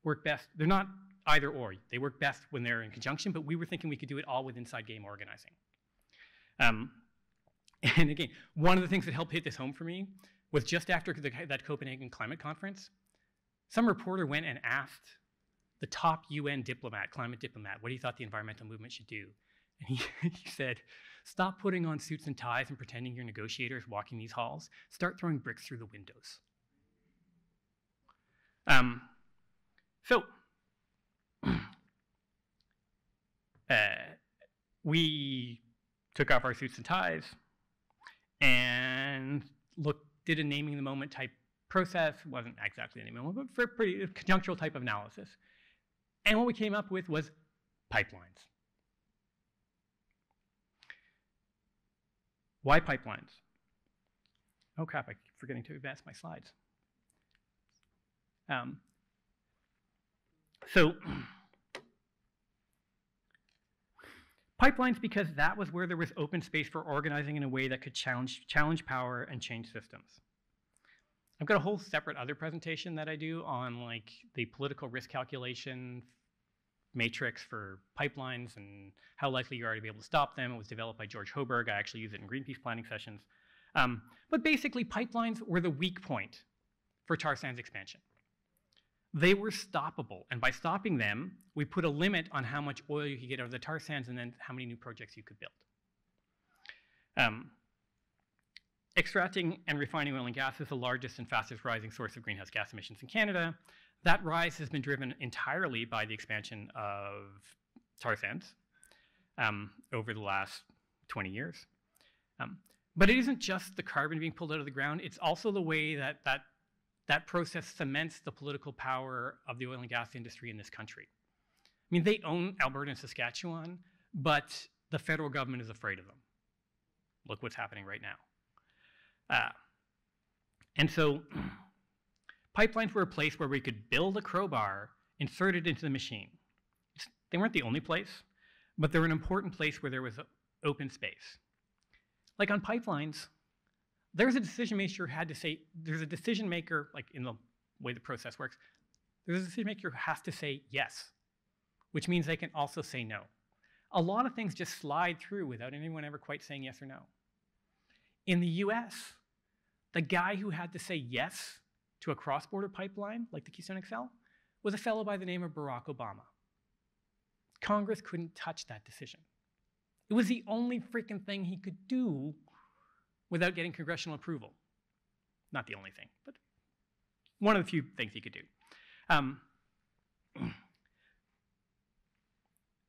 work best. They're not either or. They work best when they're in conjunction, but we were thinking we could do it all with inside game organizing. Um, And again, one of the things that helped hit this home for me was just after the, that Copenhagen Climate Conference, some reporter went and asked the top U N diplomat, climate diplomat, what he thought the environmental movement should do. And he, he said, stop putting on suits and ties and pretending you're negotiators walking these halls. Start throwing bricks through the windows. Um, so, uh, we took off our suits and ties, and look, did a naming the moment type process. Wasn't exactly a naming the moment, but for a pretty conjunctural type of analysis. And what we came up with was pipelines. Why pipelines? Oh crap, I keep forgetting to advance my slides. Um, so Pipelines, because that was where there was open space for organizing in a way that could challenge, challenge power and change systems. I've got a whole separate other presentation that I do on like the political risk calculation matrix for pipelines and how likely you are to be able to stop them. It was developed by George Hoberg. I actually use it in Greenpeace planning sessions. Um, but basically, pipelines were the weak point for tar sands expansion. They were stoppable, and by stopping them, we put a limit on how much oil you could get out of the tar sands and then how many new projects you could build. Um, extracting and refining oil and gas is the largest and fastest rising source of greenhouse gas emissions in Canada. That rise has been driven entirely by the expansion of tar sands um, over the last twenty years. Um, but it isn't just the carbon being pulled out of the ground, it's also the way that that That process cements the political power of the oil and gas industry in this country. I mean, they own Alberta and Saskatchewan, but the federal government is afraid of them. Look what's happening right now. Uh, and so pipelines were a place where we could build a crowbar, insert it into the machine. They weren't the only place, but they were an important place where there was open space. Like on pipelines, there's a decision maker who had to say, there's a decision maker, like in the way the process works, there's a decision maker who has to say yes, which means they can also say no. A lot of things just slide through without anyone ever quite saying yes or no. In the U S, the guy who had to say yes to a cross-border pipeline, like the Keystone X L, was a fellow by the name of Barack Obama. Congress couldn't touch that decision. It was the only freaking thing he could do without getting congressional approval. Not the only thing, but one of the few things he could do. Um,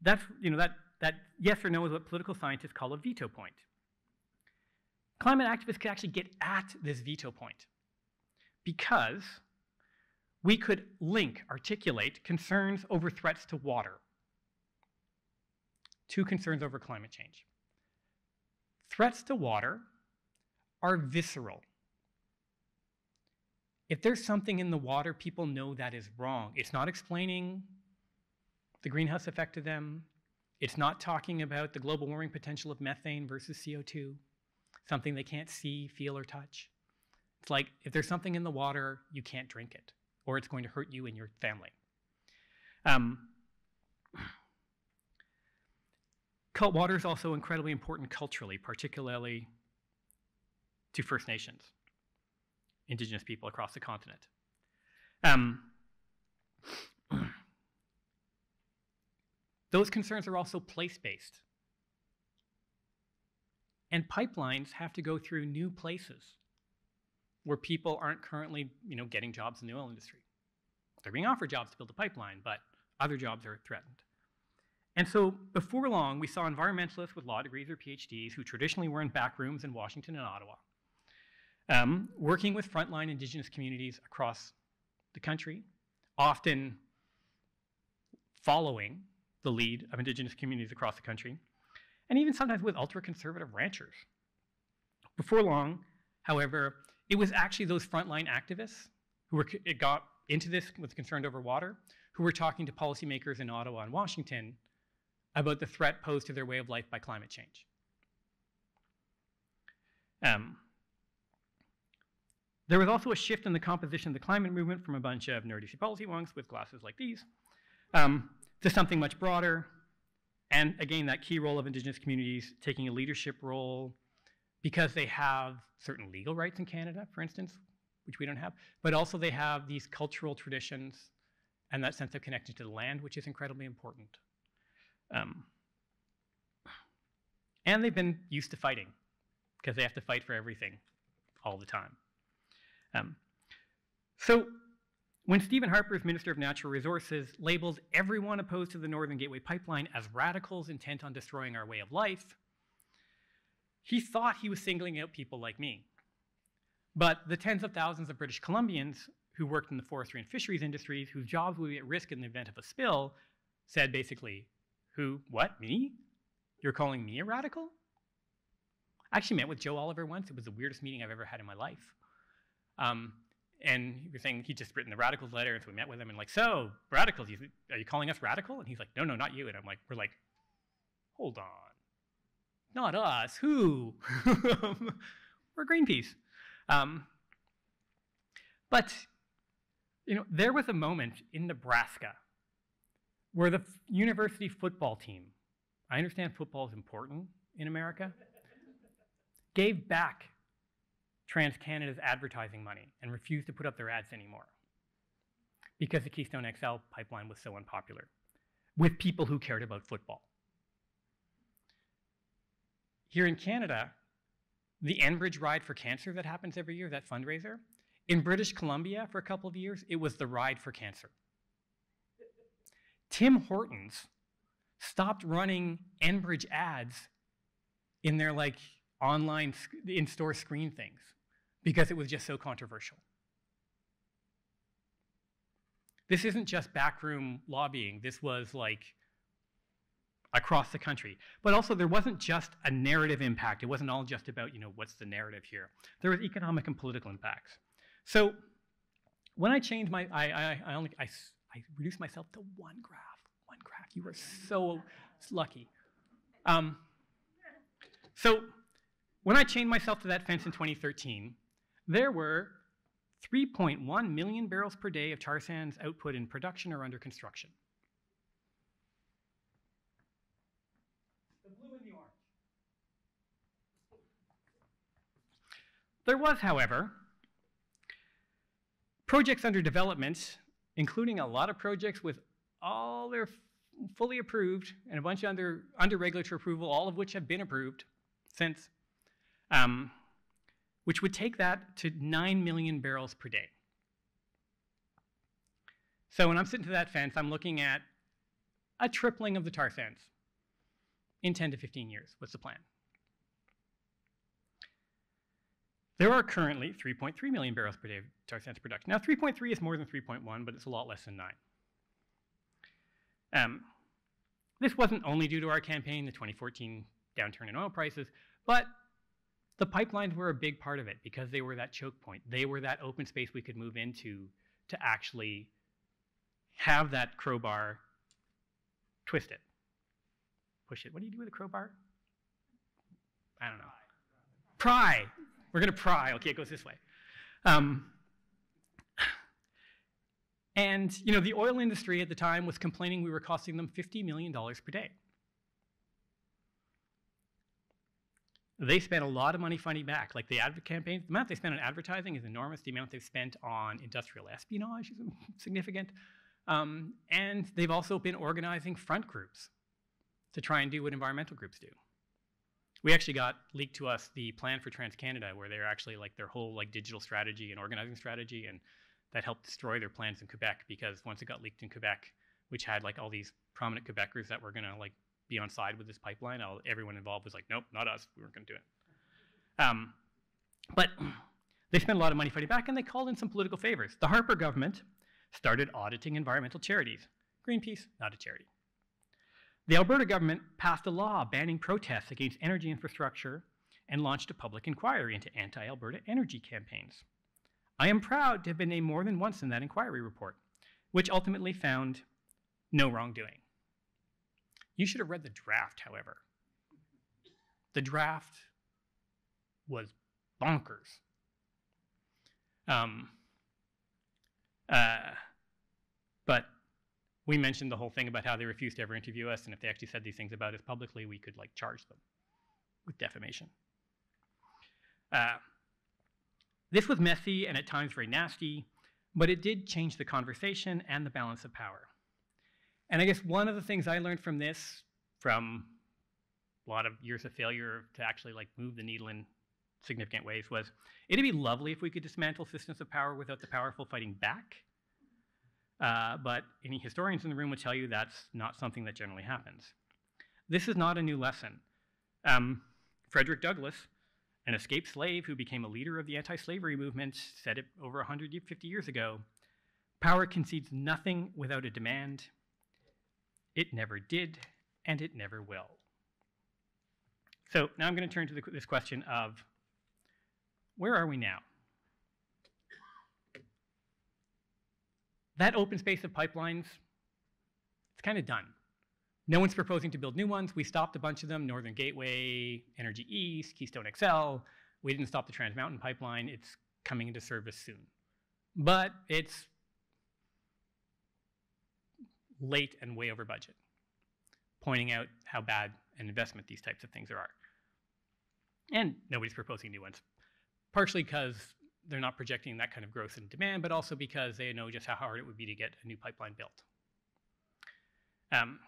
that, you know, that, that yes or no is what political scientists call a veto point. Climate activists could actually get at this veto point because we could link, articulate concerns over threats to water to concerns over climate change. Threats to water are visceral. If there's something in the water, people know that is wrong. It's not explaining the greenhouse effect to them. It's not talking about the global warming potential of methane versus C O two, something they can't see, feel, or touch. It's like, if there's something in the water, you can't drink it, or it's going to hurt you and your family. Um, water is also incredibly important culturally, particularly to First Nations, Indigenous people across the continent. Um, those concerns are also place-based. And pipelines have to go through new places where people aren't currently, you know, getting jobs in the oil industry. They're being offered jobs to build a pipeline, but other jobs are threatened. And so before long, we saw environmentalists with law degrees or P H Ds who traditionally were in back rooms in Washington and Ottawa, Um, working with frontline Indigenous communities across the country, often following the lead of Indigenous communities across the country, and even sometimes with ultra-conservative ranchers. Before long, however, it was actually those frontline activists who were, it got into this with concern over water, who were talking to policymakers in Ottawa and Washington about the threat posed to their way of life by climate change. Um, There was also a shift in the composition of the climate movement from a bunch of nerdy policy wonks with glasses like these um, to something much broader. And again, that key role of Indigenous communities taking a leadership role because they have certain legal rights in Canada, for instance, which we don't have, but also they have these cultural traditions and that sense of connection to the land, which is incredibly important. Um, and they've been used to fighting because they have to fight for everything all the time. Um, so when Stephen Harper's Minister of Natural Resources labeled everyone opposed to the Northern Gateway Pipeline as radicals intent on destroying our way of life, he thought he was singling out people like me. But the tens of thousands of British Columbians who worked in the forestry and fisheries industries, whose jobs would be at risk in the event of a spill, said basically, who, what, me? You're calling me a radical? I actually met with Joe Oliver once. It was the weirdest meeting I've ever had in my life. Um, and he was saying he'd just written the radicals letter, and so we met with him and like, so radicals, are you calling us radical? And he's like, no, no, not you. And I'm like, we're like, hold on, not us, who? We're Greenpeace. Um, but you know, there was a moment in Nebraska where the university football team, I understand football is important in America, gave back TransCanada's advertising money and refused to put up their ads anymore because the Keystone X L pipeline was so unpopular with people who cared about football. Here in Canada, the Enbridge Ride for Cancer that happens every year, that fundraiser, in British Columbia for a couple of years, it was the Ride for Cancer. Tim Hortons stopped running Enbridge ads in their like online in-store screen things because it was just so controversial. This isn't just backroom lobbying. This was like across the country. But also there wasn't just a narrative impact. It wasn't all just about, you know, what's the narrative here. There was economic and political impacts. So when I changed my, I, I, I only, I, I reduced myself to one graph, one graph. You were so lucky. Um, so when I chained myself to that fence in twenty thirteen, there were three point one million barrels per day of tar sands output in production or under construction. The blue and the orange. There was, however, projects under development, including a lot of projects with all their fully approved and a bunch under, under regulatory approval, all of which have been approved since, um, which would take that to nine million barrels per day. So when I'm sitting to that fence, I'm looking at a tripling of the tar sands in ten to fifteen years. What's the plan? There are currently three point three million barrels per day of tar sands production. Now, three point three is more than three point one, but it's a lot less than nine. Um, this wasn't only due to our campaign, the twenty fourteen downturn in oil prices, but the pipelines were a big part of it because they were that choke point. They were that open space we could move into to actually have that crowbar, twist it, push it. What do you do with a crowbar? I don't know. Pry. We're going to pry. Okay, it goes this way. Um, and, you know, the oil industry at the time was complaining we were costing them fifty million dollars per day. They spent a lot of money funding back. Like the ad campaign, the amount they spent on advertising is enormous. The amount they've spent on industrial espionage is significant. Um, and they've also been organizing front groups to try and do what environmental groups do. We actually got leaked to us the plan for TransCanada, where they're actually like their whole like digital strategy and organizing strategy, and that helped destroy their plans in Quebec because once it got leaked in Quebec, which had like all these prominent Quebecers that were gonna like be on side with this pipeline, all, everyone involved was like, nope, not us, we weren't gonna do it. Um, but they spent a lot of money fighting back and they called in some political favors. The Harper government started auditing environmental charities. Greenpeace, not a charity. The Alberta government passed a law banning protests against energy infrastructure and launched a public inquiry into anti-Alberta energy campaigns. I am proud to have been named more than once in that inquiry report, which ultimately found no wrongdoing. You should have read the draft, however. The draft was bonkers. Um, uh, but we mentioned the whole thing about how they refused to ever interview us, and if they actually said these things about us publicly, we could like charge them with defamation. Uh, this was messy and at times very nasty, but it did change the conversation and the balance of power. And I guess one of the things I learned from this, from a lot of years of failure to actually like move the needle in significant ways, was it'd be lovely if we could dismantle systems of power without the powerful fighting back. Uh, but any historians in the room will tell you that's not something that generally happens. This is not a new lesson. Um, Frederick Douglass, an escaped slave who became a leader of the anti-slavery movement, said it over one hundred fifty years ago, "Power concedes nothing without a demand. It never did, and it never will." So now I'm going to turn to the, this question of, where are we now? That open space of pipelines, it's kind of done. No one's proposing to build new ones. We stopped a bunch of them, Northern Gateway, Energy East, Keystone X L. We didn't stop the Trans Mountain Pipeline. It's coming into service soon. But it's late and way over budget, pointing out how bad an investment these types of things are. And nobody's proposing new ones, partially because they're not projecting that kind of growth in demand, but also because they know just how hard it would be to get a new pipeline built. Um,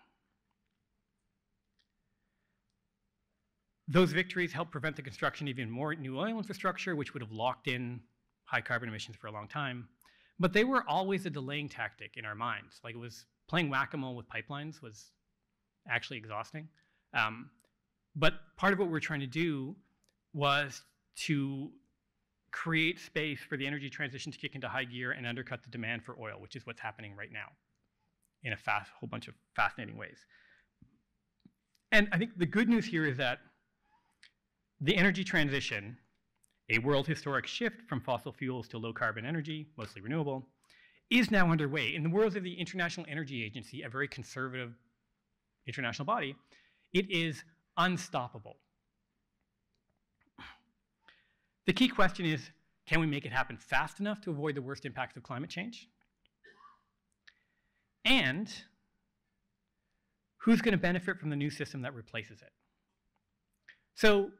Those victories helped prevent the construction of even more new oil infrastructure, which would have locked in high carbon emissions for a long time. But they were always a delaying tactic in our minds. Like, it was playing whack-a-mole with pipelines was actually exhausting. Um, but part of what we were trying to do was to create space for the energy transition to kick into high gear and undercut the demand for oil, which is what's happening right now in a fast, whole bunch of fascinating ways. And I think the good news here is that the energy transition, a world historic shift from fossil fuels to low carbon energy, mostly renewable, is now underway. In the world of the International Energy Agency, a very conservative international body, it is unstoppable. The key question is, can we make it happen fast enough to avoid the worst impacts of climate change? And who's going to benefit from the new system that replaces it? So,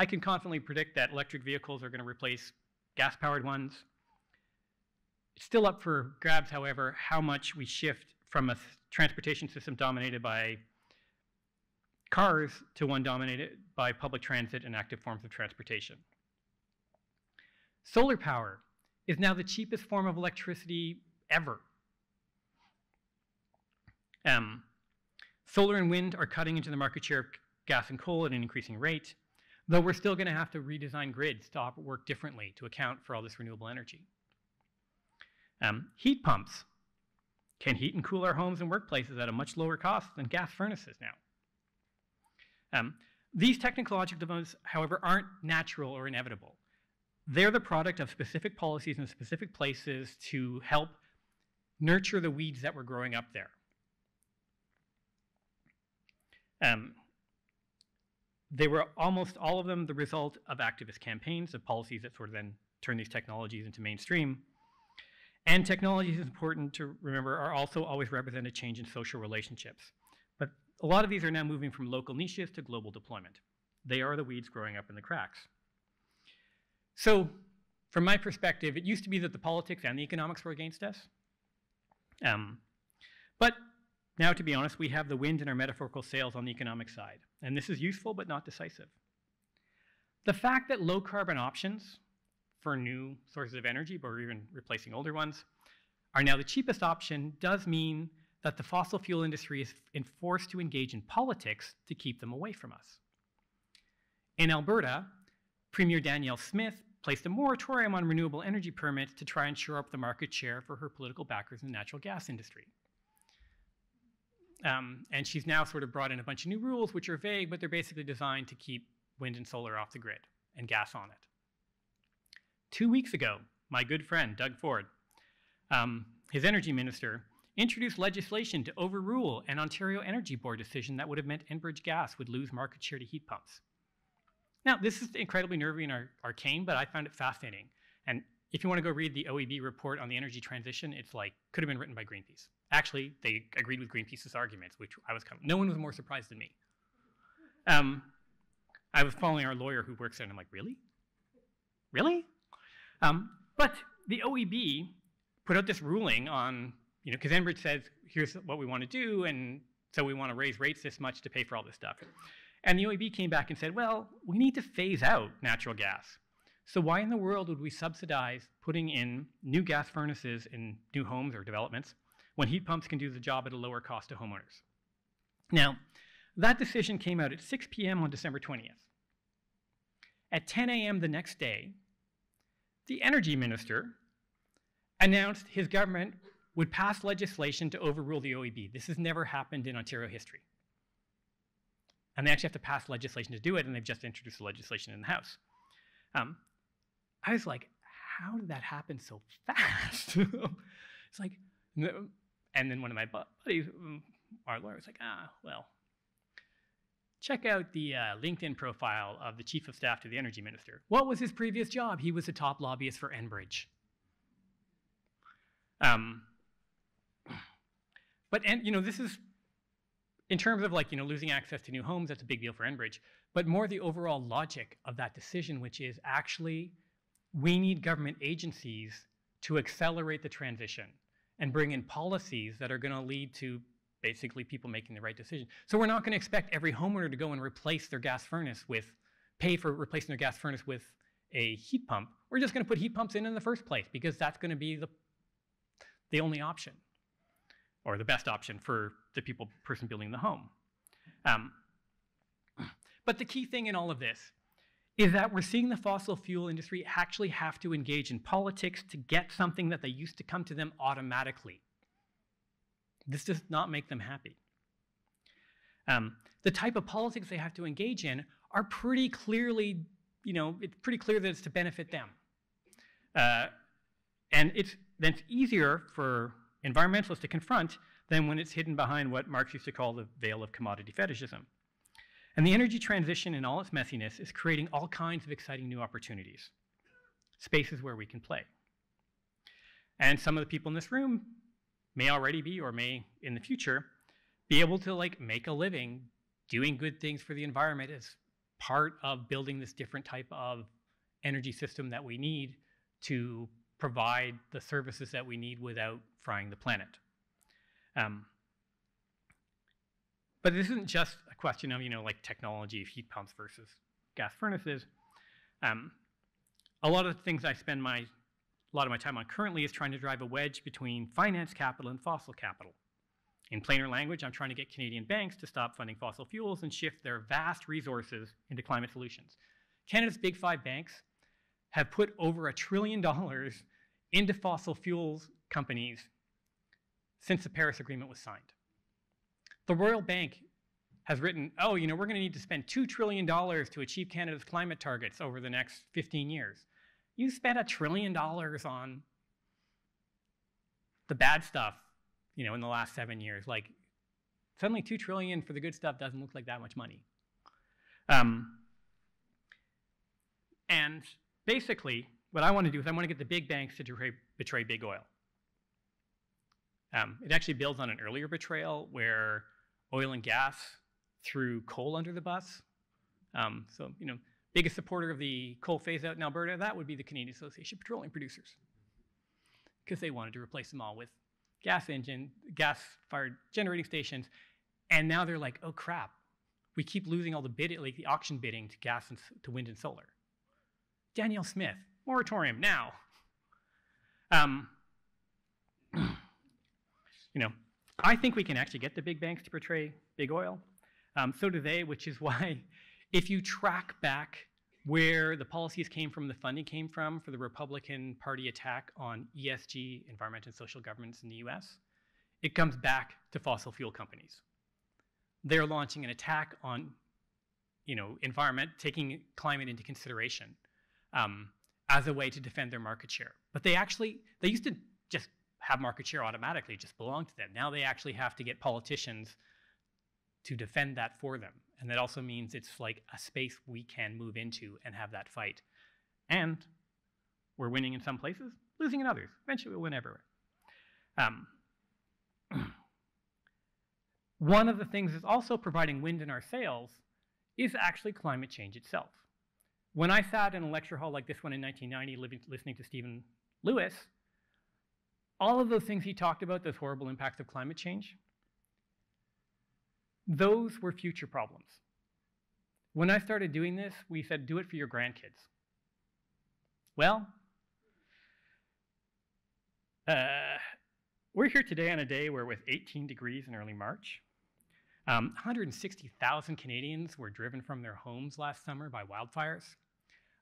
I can confidently predict that electric vehicles are going to replace gas-powered ones. It's still up for grabs, however, how much we shift from a transportation system dominated by cars to one dominated by public transit and active forms of transportation. Solar power is now the cheapest form of electricity ever. Um, solar and wind are cutting into the market share of gas and coal at an increasing rate, though we're still going to have to redesign grids to work differently to account for all this renewable energy. Um, heat pumps can heat and cool our homes and workplaces at a much lower cost than gas furnaces now. Um, these technological developments, however, aren't natural or inevitable. They're the product of specific policies in specific places to help nurture the weeds that were growing up there. Um, They were almost all of them the result of activist campaigns, of policies that sort of then turn these technologies into mainstream. And technologies, it's important to remember, are also always represent a change in social relationships. But a lot of these are now moving from local niches to global deployment. They are the weeds growing up in the cracks. So from my perspective, it used to be that the politics and the economics were against us. Um, but now, to be honest, we have the wind in our metaphorical sails on the economic side. And this is useful, but not decisive. The fact that low carbon options for new sources of energy, but we're even replacing older ones, are now the cheapest option does mean that the fossil fuel industry is forced to engage in politics to keep them away from us. In Alberta, Premier Danielle Smith placed a moratorium on renewable energy permits to try and shore up the market share for her political backers in the natural gas industry. Um, and she's now sort of brought in a bunch of new rules, which are vague, but they're basically designed to keep wind and solar off the grid and gas on it. Two weeks ago, my good friend, Doug Ford, um, his energy minister, introduced legislation to overrule an Ontario Energy Board decision that would have meant Enbridge Gas would lose market share to heat pumps. Now, this is incredibly nervy and arcane, but I found it fascinating. And if you want to go read the O E B report on the energy transition, it's like, could have been written by Greenpeace. Actually, they agreed with Greenpeace's arguments, which I was kind of, no one was more surprised than me. Um, I was following our lawyer who works there, and I'm like, really? Really? Um, but the O E B put out this ruling on, you know, because Enbridge says, here's what we want to do, and so we want to raise rates this much to pay for all this stuff. And the O E B came back and said, well, we need to phase out natural gas. So why in the world would we subsidize putting in new gas furnaces in new homes or developments when heat pumps can do the job at a lower cost to homeowners? Now, that decision came out at six p m on December twentieth. At ten a m the next day, the energy minister announced his government would pass legislation to overrule the O E B. This has never happened in Ontario history. And they actually have to pass legislation to do it, and they've just introduced the legislation in the House. Um, I was like, how did that happen so fast? It's like, and then one of my buddies, our lawyer was like, ah, well, check out the uh, LinkedIn profile of the Chief of Staff to the Energy Minister. What was his previous job? He was the top lobbyist for Enbridge. Um, but, and, you know, this is, in terms of like, you know, losing access to new homes, that's a big deal for Enbridge, but more the overall logic of that decision, which is actually, we need government agencies to accelerate the transition and bring in policies that are gonna lead to basically people making the right decision. So we're not gonna expect every homeowner to go and replace their gas furnace with, pay for replacing their gas furnace with a heat pump. We're just gonna put heat pumps in in the first place because that's gonna be the, the only option, or the best option for the people, person building the home. Um, but the key thing in all of this is that we're seeing the fossil fuel industry actually have to engage in politics to get something that they used to come to them automatically. This does not make them happy. Um, the type of politics they have to engage in are pretty clearly, you know, it's pretty clear that it's to benefit them. Uh, and it's, then it's easier for environmentalists to confront than when it's hidden behind what Marx used to call the veil of commodity fetishism. And the energy transition in all its messiness is creating all kinds of exciting new opportunities, spaces where we can play. And some of the people in this room may already be, or may in the future, be able to like make a living doing good things for the environment as part of building this different type of energy system that we need to provide the services that we need without frying the planet. Um, But this isn't just a question of, you know, like technology of heat pumps versus gas furnaces. Um, a lot of the things I spend my, a lot of my time on currently is trying to drive a wedge between finance capital and fossil capital. In plainer language, I'm trying to get Canadian banks to stop funding fossil fuels and shift their vast resources into climate solutions. Canada's big five banks have put over a trillion dollars into fossil fuels companies since the Paris Agreement was signed. The Royal Bank has written, oh, you know, we're gonna need to spend two trillion dollars to achieve Canada's climate targets over the next fifteen years. You spent a trillion dollars on the bad stuff, you know, in the last seven years. Like, suddenly two trillion dollars for the good stuff doesn't look like that much money. Um, and basically, what I wanna do is I wanna get the big banks to betray, betray big oil. Um, it actually builds on an earlier betrayal where oil and gas threw coal under the bus. Um, so, you know, biggest supporter of the coal phase out in Alberta, that would be the Canadian Association of Petroleum Producers, because they wanted to replace them all with gas engine, gas-fired generating stations. And now they're like, oh crap, we keep losing all the bid, like the auction bidding to gas and to wind and solar. Danielle Smith, moratorium now. Um, You know, I think we can actually get the big banks to portray big oil. Um, so do they, which is why if you track back where the policies came from, the funding came from for the Republican Party attack on E S G, environment and social governance in the U S, it comes back to fossil fuel companies. They're launching an attack on, you know, environment, taking climate into consideration um, as a way to defend their market share. But they actually, they used to just have market share automatically, just belong to them. Now they actually have to get politicians to defend that for them. And that also means it's like a space we can move into and have that fight. And we're winning in some places, losing in others. Eventually we'll win everywhere. Um, one of the things that's also providing wind in our sails is actually climate change itself. When I sat in a lecture hall like this one in nineteen ninety, living, listening to Stephen Lewis, all of those things he talked about, those horrible impacts of climate change, those were future problems. When I started doing this, we said, do it for your grandkids. Well, uh, we're here today on a day where with eighteen degrees in early March, um, one hundred sixty thousand Canadians were driven from their homes last summer by wildfires.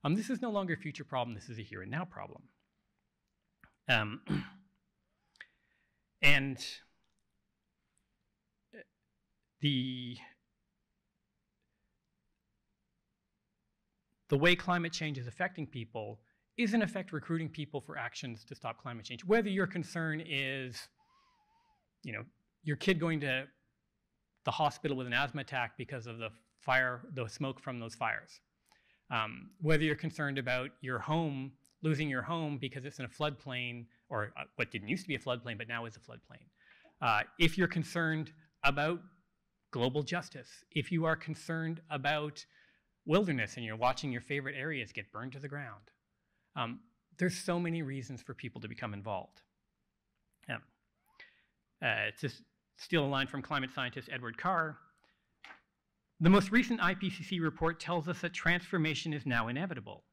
Um, this is no longer a future problem, this is a here and now problem. Um, And the, the way climate change is affecting people is in effect recruiting people for actions to stop climate change. Whether your concern is, you know, your kid going to the hospital with an asthma attack because of the fire, the smoke from those fires. Um, whether you're concerned about your home, losing your home because it's in a floodplain, or what didn't used to be a floodplain, but now is a floodplain. Uh, if you're concerned about global justice, if you are concerned about wilderness and you're watching your favorite areas get burned to the ground, um, there's so many reasons for people to become involved. Um, uh, to steal a line from climate scientist Edward Carr, the most recent I P C C report tells us that transformation is now inevitable.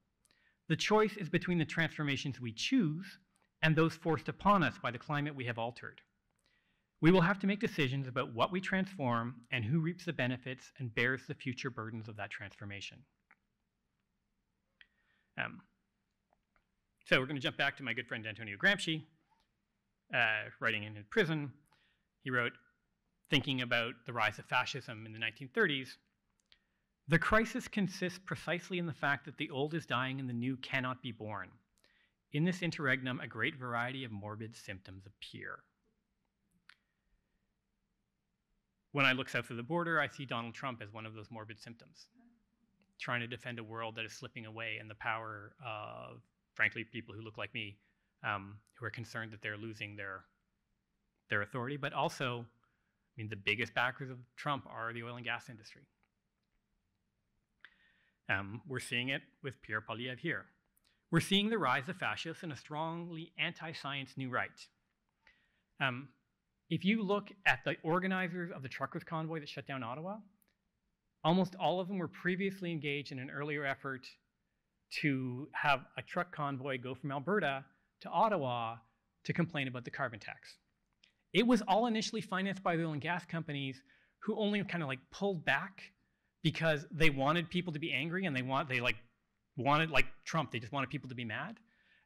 The choice is between the transformations we choose and those forced upon us by the climate we have altered. We will have to make decisions about what we transform and who reaps the benefits and bears the future burdens of that transformation. Um, so we're going to jump back to my good friend Antonio Gramsci, uh, writing in his prison. He wrote, thinking about the rise of fascism in the nineteen thirties, "The crisis consists precisely in the fact that the old is dying and the new cannot be born. In this interregnum, a great variety of morbid symptoms appear." When I look south of the border, I see Donald Trump as one of those morbid symptoms, trying to defend a world that is slipping away and the power of, frankly, people who look like me, um, who are concerned that they're losing their, their authority. But also, I mean, the biggest backers of Trump are the oil and gas industry. Um, we're seeing it with Pierre Poilievre here. We're seeing the rise of fascists and a strongly anti-science new right. Um, if you look at the organizers of the truckers' convoy that shut down Ottawa, almost all of them were previously engaged in an earlier effort to have a truck convoy go from Alberta to Ottawa to complain about the carbon tax. It was all initially financed by the oil and gas companies, who only kind of like pulled back because they wanted people to be angry, and they want they like wanted like Trump, they just wanted people to be mad,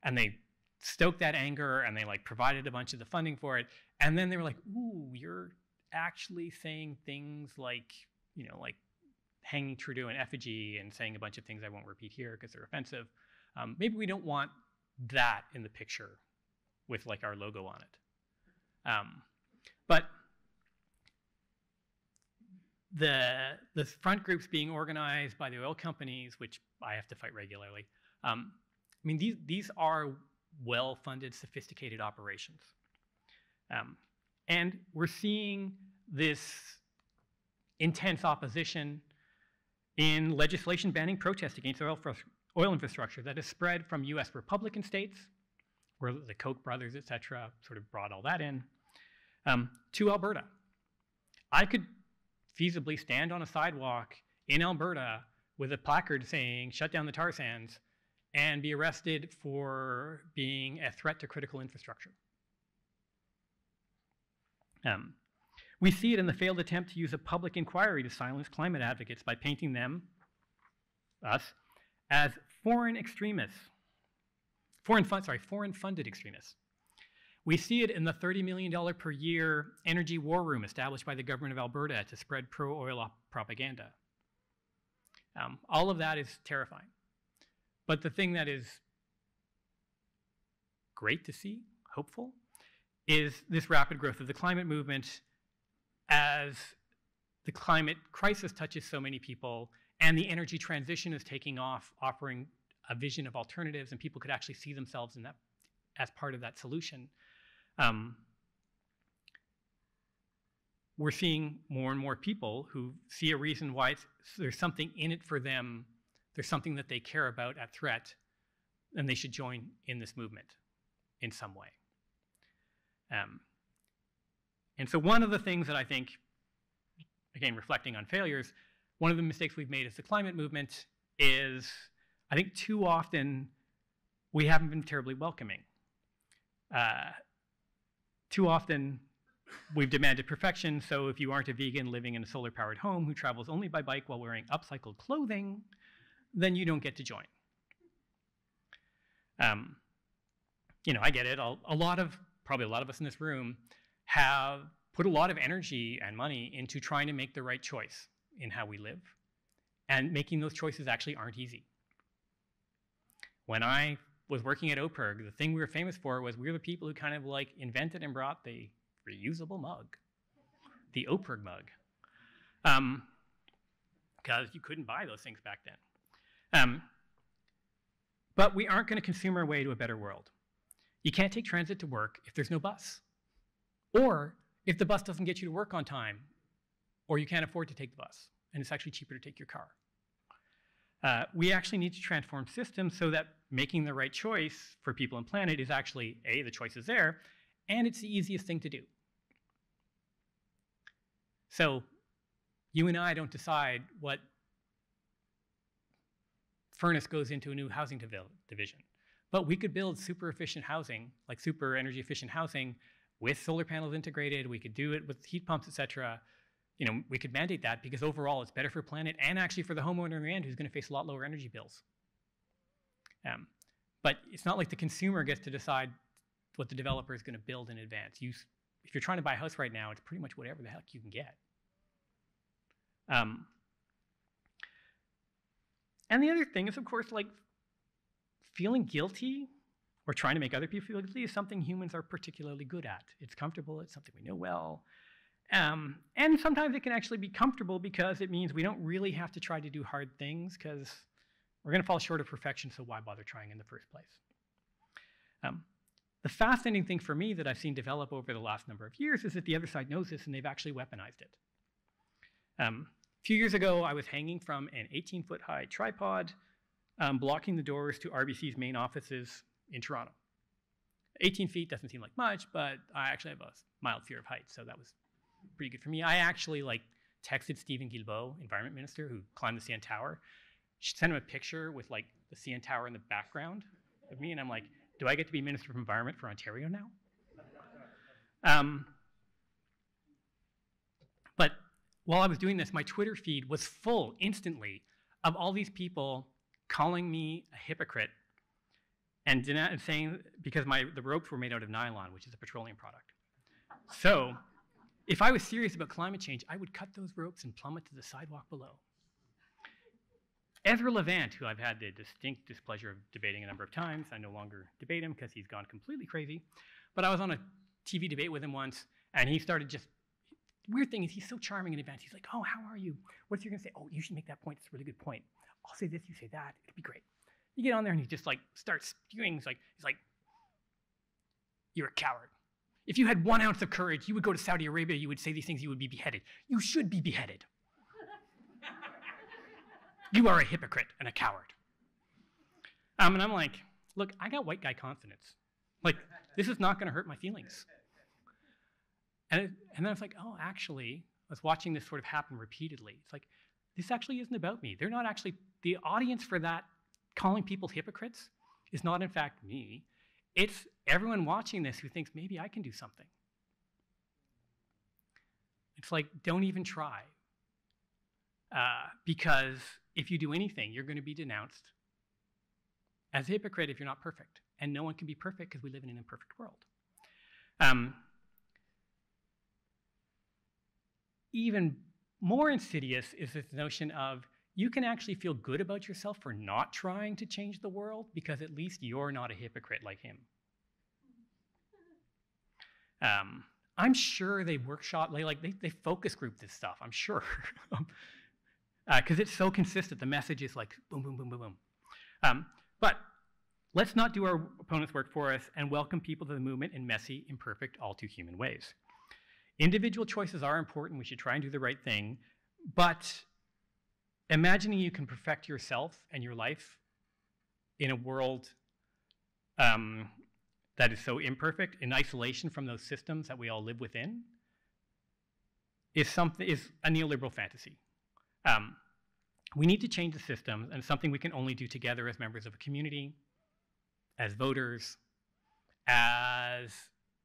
and they stoked that anger, and they like provided a bunch of the funding for it. And then they were like, "Ooh, you're actually saying things like, you know, like hanging Trudeau in effigy and saying a bunch of things I won't repeat here because they're offensive. Um, maybe we don't want that in the picture with like our logo on it." Um, but the, the front groups being organized by the oil companies, which I have to fight regularly, um, I mean, these, these are well-funded, sophisticated operations. Um, and we're seeing this intense opposition in legislation banning protest against oil, oil infrastructure that has spread from U S Republican states, where the Koch brothers, et cetera, sort of brought all that in, um, to Alberta. I could feasibly stand on a sidewalk in Alberta with a placard saying, "Shut down the tar sands," and be arrested for being a threat to critical infrastructure. Um, we see it in the failed attempt to use a public inquiry to silence climate advocates by painting them, us, as foreign extremists, foreign fund, sorry, foreign funded extremists. We see it in the thirty million dollars per year energy war room established by the government of Alberta to spread pro-oil propaganda. Um, all of that is terrifying. But the thing that is great to see, hopeful, is this rapid growth of the climate movement as the climate crisis touches so many people and the energy transition is taking off, offering a vision of alternatives, and people could actually see themselves in that as part of that solution. Um, we're seeing more and more people who see a reason why it's, there's something in it for them. There's something that they care about at threat, and they should join in this movement in some way. Um, and so one of the things that I think, again, reflecting on failures, one of the mistakes we've made as the climate movement is, I think too often, we haven't been terribly welcoming. Uh, too often, we've demanded perfection, so if you aren't a vegan living in a solar-powered home who travels only by bike while wearing upcycled clothing, then you don't get to join. Um, you know, I get it. I'll, a lot of, probably a lot of us in this room have put a lot of energy and money into trying to make the right choice in how we live. And making those choices actually aren't easy. When I was working at O P I R G, the thing we were famous for was we were the people who kind of like invented and brought the reusable mug, the O P I R G mug. um, because you couldn't buy those things back then. Um, but we aren't going to consume our way to a better world. You can't take transit to work if there's no bus, or if the bus doesn't get you to work on time, or you can't afford to take the bus, and it's actually cheaper to take your car. Uh, we actually need to transform systems so that making the right choice for people and planet is actually, A, the choice is there, and it's the easiest thing to do. So you and I don't decide what furnace goes into a new housing division, but we could build super efficient housing, like super energy efficient housing with solar panels integrated. We could do it with heat pumps, et cetera. You know, we could mandate that because overall it's better for planet and actually for the homeowner in the end who's going to face a lot lower energy bills. Um, but it's not like the consumer gets to decide what the developer is going to build in advance. You, if you're trying to buy a house right now, it's pretty much whatever the heck you can get. Um, and the other thing is, of course, like feeling guilty or trying to make other people feel guilty is something humans are particularly good at. It's comfortable. It's something we know well. Um, and sometimes it can actually be comfortable because it means we don't really have to try to do hard things because we're going to fall short of perfection, so why bother trying in the first place? Um, the fascinating thing for me that I've seen develop over the last number of years is that the other side knows this and they've actually weaponized it. Um, a few years ago, I was hanging from an eighteen foot high tripod, um, blocking the doors to R B C's main offices in Toronto. eighteen feet doesn't seem like much, but I actually have a mild fear of heights, so that was pretty good for me. I actually like texted Stephen Guilbeault, Environment Minister, who climbed the C N Tower. She sent him a picture with like the C N Tower in the background of me, and I'm like, do I get to be Minister of Environment for Ontario now? um, but while I was doing this, my Twitter feed was full instantly of all these people calling me a hypocrite and saying, because my, the ropes were made out of nylon, which is a petroleum product. So if I was serious about climate change, I would cut those ropes and plummet to the sidewalk below. Ezra Levant, who I've had the distinct displeasure of debating a number of times, I no longer debate him because he's gone completely crazy, but I was on a T V debate with him once, and he started just, weird thing is he's so charming in advance. He's like, oh, how are you? What's you're gonna say? Oh, you should make that point, it's a really good point. I'll say this, you say that, it'll be great. You get on there and he just like starts spewing, he's like, he's like, you're a coward. If you had one ounce of courage, you would go to Saudi Arabia, you would say these things, you would be beheaded. You should be beheaded. You are a hypocrite and a coward. Um, and I'm like, look, I got white guy confidence. Like, this is not gonna hurt my feelings. And, it, and then I was like, oh, actually, I was watching this sort of happen repeatedly. It's like, this actually isn't about me. They're not actually, the audience for that, calling people hypocrites, is not in fact me. It's everyone watching this who thinks maybe I can do something. It's like, don't even try. Uh, because if you do anything, you're gonna be denounced as a hypocrite if you're not perfect. And no one can be perfect because we live in an imperfect world. Um, even more insidious is this notion of you can actually feel good about yourself for not trying to change the world because at least you're not a hypocrite like him. Um, I'm sure they workshop, they, like, they, they focus group this stuff, I'm sure. Because uh, it's so consistent, the message is like boom, boom, boom, boom, boom. Um, but let's not do our opponent's work for us and welcome people to the movement in messy, imperfect, all too human ways. Individual choices are important, we should try and do the right thing, but imagining you can perfect yourself and your life in a world um, that is so imperfect, in isolation from those systems that we all live within, is something is a neoliberal fantasy. Um, we need to change the systems, and something we can only do together as members of a community, as voters, as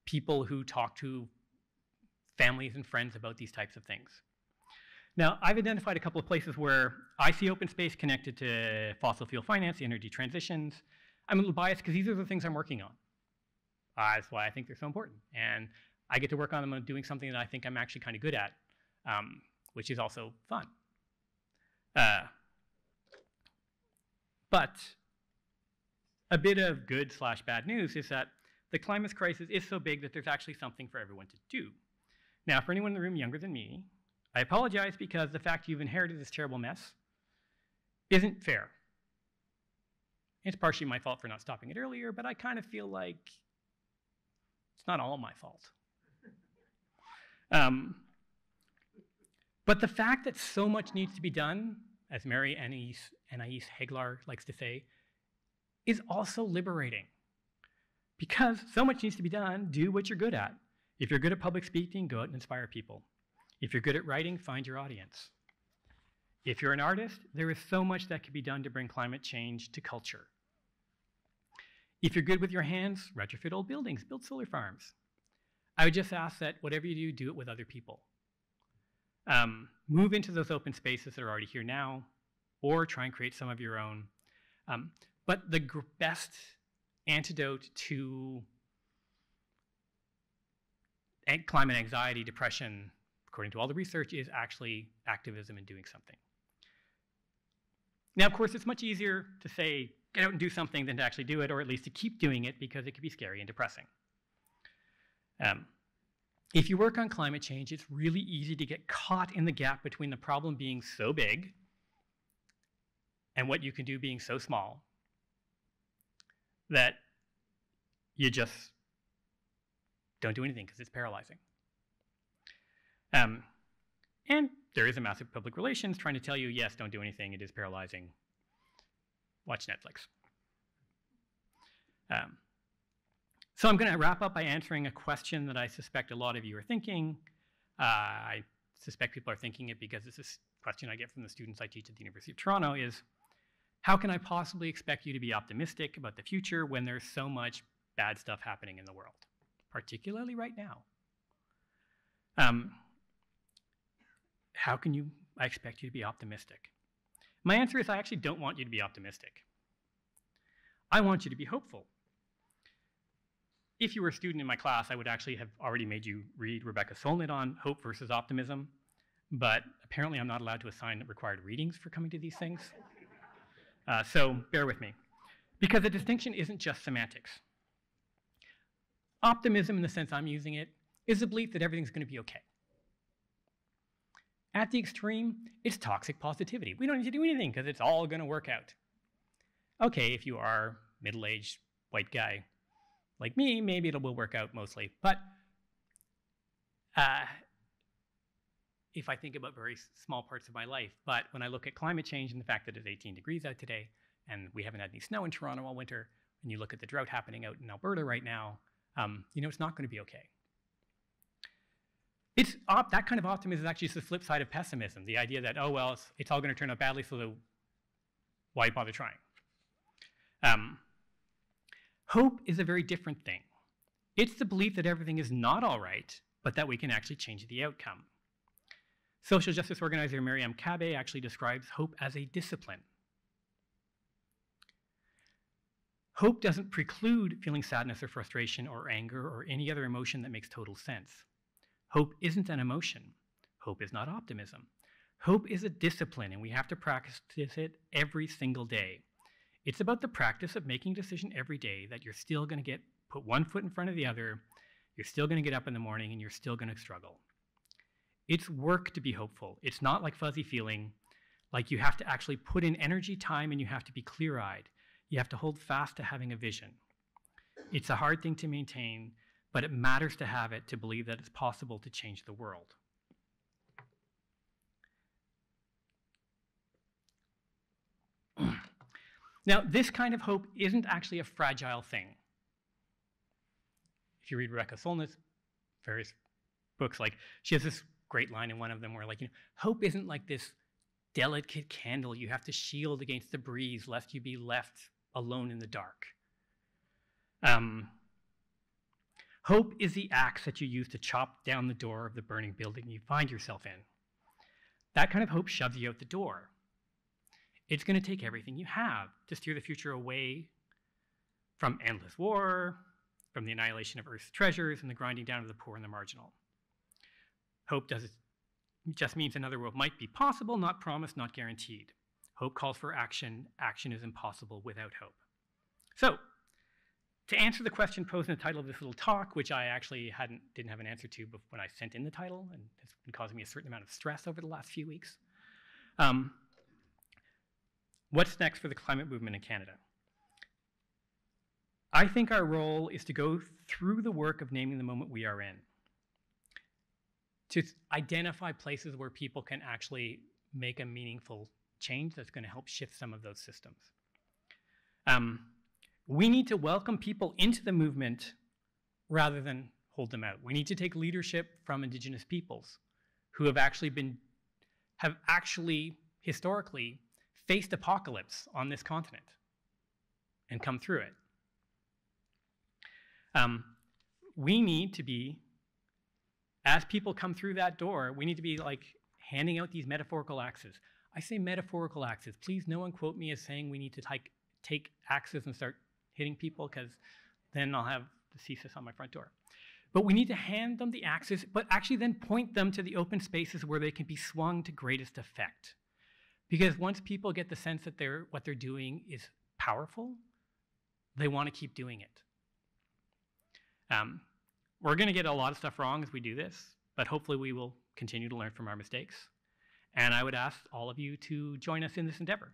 people who talk to families and friends about these types of things. Now, I've identified a couple of places where I see open space connected to fossil fuel finance, energy transitions. I'm a little biased because these are the things I'm working on. Uh, that's why I think they're so important. And I get to work on them doing something that I think I'm actually kind of good at, um, which is also fun. Uh, but a bit of good slash bad news is that the climate crisis is so big that there's actually something for everyone to do. Now, for anyone in the room younger than me, I apologize because the fact you've inherited this terrible mess isn't fair. It's partially my fault for not stopping it earlier, but I kind of feel like it's not all my fault. Um, but the fact that so much needs to be done, as Mary Anais, Anais Heglar likes to say, is also liberating. Because so much needs to be done, do what you're good at. If you're good at public speaking, go out and inspire people. If you're good at writing, find your audience. If you're an artist, there is so much that can be done to bring climate change to culture. If you're good with your hands, retrofit old buildings, build solar farms. I would just ask that whatever you do, do it with other people. Um, move into those open spaces that are already here now, or try and create some of your own. Um, but the gr- best antidote to climate anxiety, depression, according to all the research, is actually activism and doing something. Now, of course, it's much easier to say, get out and do something than to actually do it, or at least to keep doing it, because it can be scary and depressing. Um, if you work on climate change, it's really easy to get caught in the gap between the problem being so big and what you can do being so small that you just don't do anything because it's paralyzing. Um, and there is a massive public relations trying to tell you, yes, don't do anything, it is paralyzing. Watch Netflix. Um, so I'm gonna wrap up by answering a question that I suspect a lot of you are thinking. Uh, I suspect people are thinking it because it's a question I get from the students I teach at the University of Toronto is, how can I possibly expect you to be optimistic about the future when there's so much bad stuff happening in the world, particularly right now? Um, How can you, I expect you to be optimistic? My answer is I actually don't want you to be optimistic. I want you to be hopeful. If you were a student in my class, I would actually have already made you read Rebecca Solnit on hope versus optimism, but apparently I'm not allowed to assign required readings for coming to these things. Uh, so bear with me, because the distinction isn't just semantics. Optimism, in the sense I'm using it, is the belief that everything's gonna be okay. At the extreme, it's toxic positivity. We don't need to do anything because it's all gonna work out. Okay, if you are a middle-aged white guy like me, maybe it will work out mostly, but uh, if I think about very small parts of my life, but when I look at climate change and the fact that it's eighteen degrees out today and we haven't had any snow in Toronto all winter, and you look at the drought happening out in Alberta right now, um, you know it's not gonna be okay. It's op that kind of optimism is actually just the flip side of pessimism, the idea that, oh, well, it's, it's all going to turn out badly, so the, why bother trying? Um, hope is a very different thing. It's the belief that everything is not all right, but that we can actually change the outcome. Social justice organizer Miriam Cabé actually describes hope as a discipline. Hope doesn't preclude feeling sadness or frustration or anger or any other emotion that makes total sense. Hope isn't an emotion. Hope is not optimism. Hope is a discipline, and we have to practice it every single day. It's about the practice of making a decision every day that you're still gonna get, put one foot in front of the other, you're still gonna get up in the morning, and you're still gonna struggle. It's work to be hopeful. It's not like fuzzy feeling, like you have to actually put in energy, time, and you have to be clear-eyed. You have to hold fast to having a vision. It's a hard thing to maintain, but it matters to have it, to believe that it's possible to change the world. Now, this kind of hope isn't actually a fragile thing. If you read Rebecca Solnit's various books, like she has this great line in one of them where, like, you know, hope isn't like this delicate candle you have to shield against the breeze lest you be left alone in the dark. Um, Hope is the axe that you use to chop down the door of the burning building you find yourself in. That kind of hope shoves you out the door. It's going to take everything you have to steer the future away from endless war, from the annihilation of Earth's treasures, and the grinding down of the poor and the marginal. Hope does it just means another world might be possible, not promised, not guaranteed. Hope calls for action. Action is impossible without hope. So, to answer the question posed in the title of this little talk, which I actually hadn't, didn't have an answer to when I sent in the title, and it's been causing me a certain amount of stress over the last few weeks. Um, what's next for the climate movement in Canada? I think our role is to go through the work of naming the moment we are in, to identify places where people can actually make a meaningful change that's going to help shift some of those systems. Um, we need to welcome people into the movement rather than hold them out. We need to take leadership from Indigenous peoples who have actually been, have actually historically faced apocalypse on this continent and come through it. Um, we need to be, as people come through that door, we need to be like handing out these metaphorical axes. I say metaphorical axes. Please no one quote me as saying we need to take, take axes and start hitting people, because then I'll have the C S I S on my front door. But we need to hand them the axes, but actually then point them to the open spaces where they can be swung to greatest effect. Because once people get the sense that they're, what they're doing is powerful, they want to keep doing it. Um, we're going to get a lot of stuff wrong as we do this, but hopefully we will continue to learn from our mistakes. And I would ask all of you to join us in this endeavor.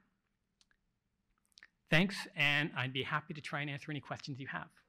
Thanks, and I'd be happy to try and answer any questions you have.